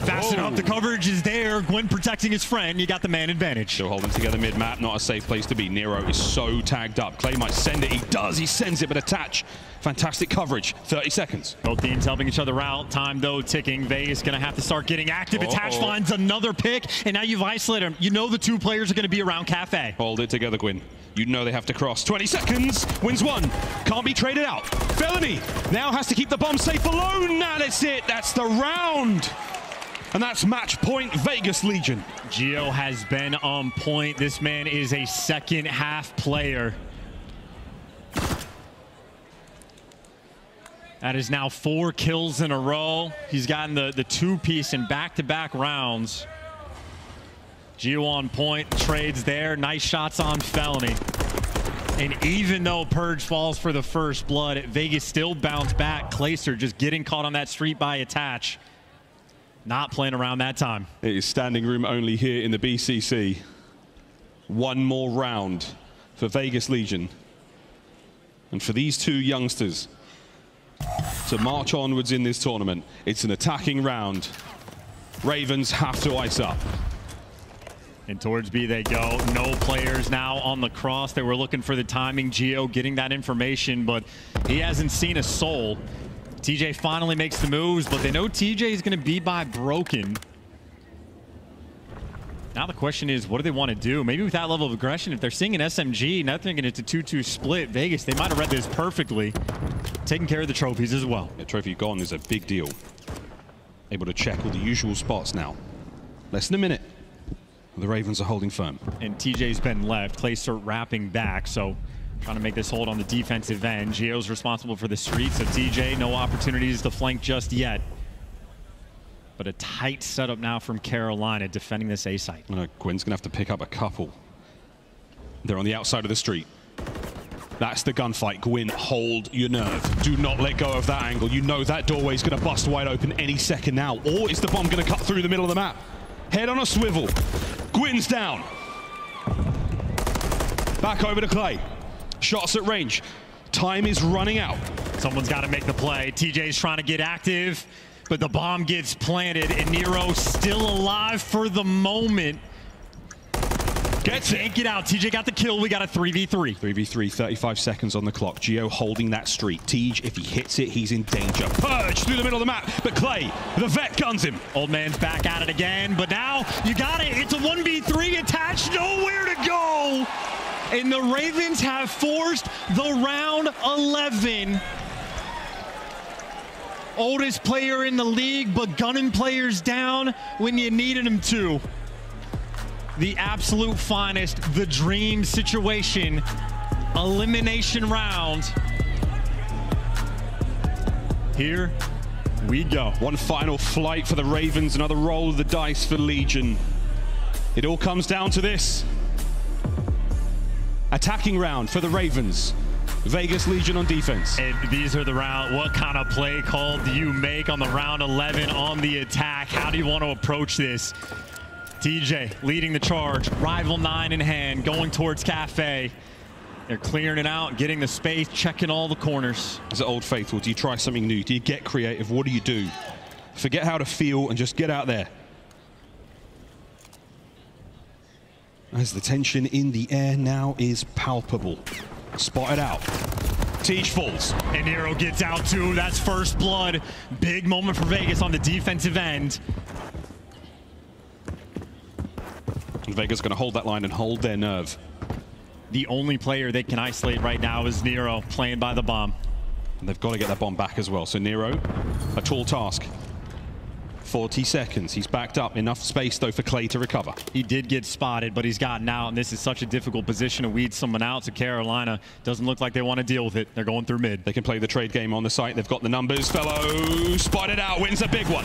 Fast enough. The coverage is there. Gwyn protecting his friend. You got the man advantage. Still holding together mid-map. Not a safe place to be. Nero is so tagged up. Clay might send it. He does. He sends it, but Attach. Fantastic coverage. 30 seconds. Both teams helping each other out. Time, though, ticking. Vegas going to have to start getting active. Attach finds another pick, and now you've isolated him. You know the 2 players are going to be around Cafe. Hold it together, Gwyn. You know they have to cross. 20 seconds. Wins 1. Can't be traded out. Felony now has to keep the bomb safe alone. And it's it. That's the round. And that's match point, Vegas Legion. Gio has been on point. This man is a second half player. That is now 4 kills in a row. He's gotten the 2-piece in back-to-back rounds. Gio on point, trades there. Nice shots on Felony. And even though Purge falls for the first blood, Vegas still bounced back. Clayster just getting caught on that street by Attach. Not playing around that time. It is standing room only here in the BCC. 1 more round for Vegas Legion. And for these 2 youngsters to march onwards in this tournament, it's an attacking round. Ravens have to ice up. And towards B they go. No players now on the cross. They were looking for the timing. Gio getting that information, but he hasn't seen a soul. TJ finally makes the moves, but they know TJ is going to be by broken. Now the question is, what do they want to do? Maybe with that level of aggression, if they're seeing an SMG, not thinking it's a 2-2 split, Vegas, they might have read this perfectly. Taking care of the trophies as well. The trophy gone is a big deal. Able to check all the usual spots now. Less than a minute. The Ravens are holding firm. And TJ's been left. Clayster wrapping back, so trying to make this hold on the defensive end. Gio's responsible for the street, so TJ, no opportunities to flank just yet. But a tight setup now from Carolina defending this A site. Gwyn's going to have to pick up a couple. They're on the outside of the street. That's the gunfight. Gwyn, hold your nerve. Do not let go of that angle. You know that doorway's going to bust wide open any second now. Or is the bomb going to cut through the middle of the map? Head on a swivel. Gwyn's down. Back over to Clay. Shots at range. Time is running out. Someone's got to make the play. TJ's trying to get active, but the bomb gets planted, and Nero still alive for the moment. Gets it. Can't get out. TJ got the kill. We got a 3v3. 3v3, 35 seconds on the clock. Gio holding that streak. TJ, if he hits it, he's in danger. Purge through the middle of the map, but Clay, the vet, guns him. Old man's back at it again, but now you got it. It's a 1v3. Attach, nowhere to go. And the Ravens have forced the round 11. Oldest player in the league, but gunning players down when you needed them to. The absolute finest, the dream situation, elimination round. Here we go. One final flight for the Ravens, another roll of the dice for Legion. It all comes down to this. Attacking round for the Ravens. Vegas Legion on defense. And these are the round. What kind of play call do you make on the round 11 on the attack? How do you want to approach this? TJ leading the charge, rival 9 in hand, going towards Cafe. They're clearing it out, getting the space, checking all the corners. As an Old Faithful, do you try something new? Do you get creative? What do you do? Forget how to feel and just get out there. As the tension in the air now is palpable. Spotted out. Tej falls. And Nero gets out too. That's first blood. Big moment for Vegas on the defensive end. Vegas going to hold that line and hold their nerve. The only player they can isolate right now is Nero, playing by the bomb. And they've got to get that bomb back as well. So Nero, a tall task. 40 seconds. He's backed up. Enough space, though, for Clay to recover. He did get spotted, but he's gotten out, and this is such a difficult position to weed someone out. So Carolina doesn't look like they want to deal with it. They're going through mid. They can play the trade game on the site. They've got the numbers. Fellow spotted out. Wins a big one.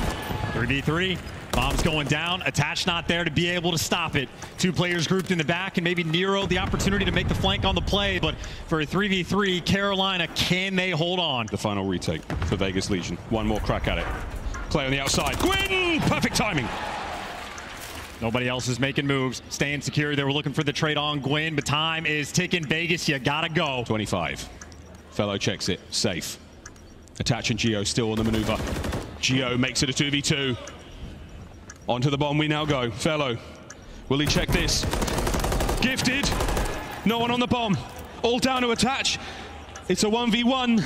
3v3. Bomb's going down. Attach not there to be able to stop it. Two players grouped in the back, and maybe Nero the opportunity to make the flank on the play. But for a 3v3, Carolina, can they hold on? The final retake for Vegas Legion. One more crack at it. Clay on the outside. Gwyn! Perfect timing. Nobody else is making moves. Staying secure. They were looking for the trade on Gwyn, but time is ticking. Vegas, you gotta go. 25. Fellow checks it. Safe. Attach and Gio still on the maneuver. Gio makes it a 2v2. Onto the bomb we now go. Fellow, will he check this? Gifted. No one on the bomb. All down to Attach. It's a 1v1.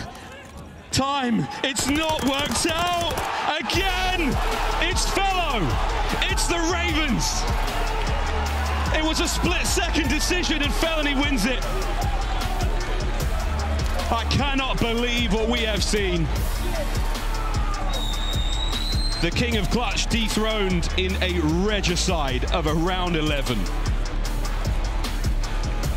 Time. It's not worked out. Again. It's Fellow. It's the Ravens. It was a split-second decision, and Felony wins it. I cannot believe what we have seen. The King of Clutch dethroned in a regicide of a round 11.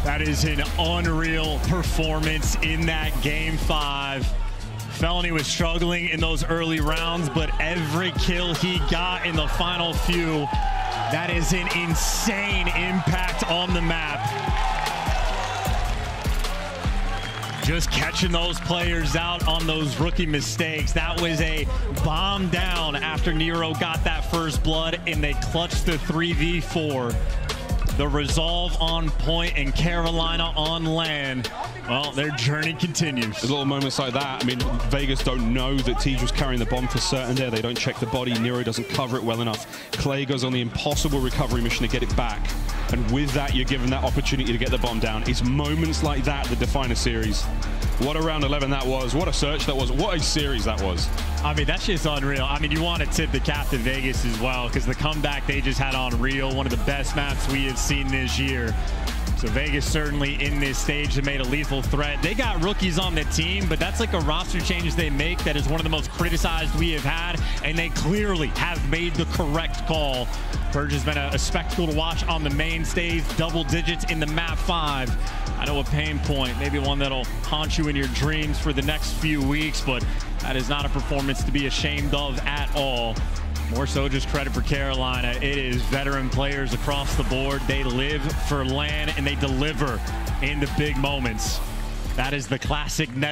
That is an unreal performance in that game 5. Felony was struggling in those early rounds, but every kill he got in the final few, that is an insane impact on the map. Just catching those players out on those rookie mistakes. That was a bomb down after Nero got that first blood, and they clutched the 3v4. The resolve on point and Carolina on land. Well, their journey continues. There's little moments like that. I mean, Vegas don't know that TJ was carrying the bomb for certain there. They don't check the body. Nero doesn't cover it well enough. Clay goes on the impossible recovery mission to get it back. And with that, you're given that opportunity to get the bomb down. It's moments like that that define a series. What a round 11 that was. What a search that was. What a series that was. I mean, that's just unreal. I mean, you want to tip the cap to Vegas as well, because the comeback they just had on Rio, one of the best maps we have seen this year. So Vegas certainly in this stage, they made a lethal threat. They got rookies on the team, but that's like a roster change they make that is one of the most criticized we have had, and they clearly have made the correct call. Purge has been a spectacle to watch on the main stage, double digits in the map 5. I know a pain point, maybe one that'll haunt you in your dreams for the next few weeks, but that is not a performance to be ashamed of at all. More so just credit for Carolina. It is veteran players across the board. They live for LAN and they deliver in the big moments. That is the classic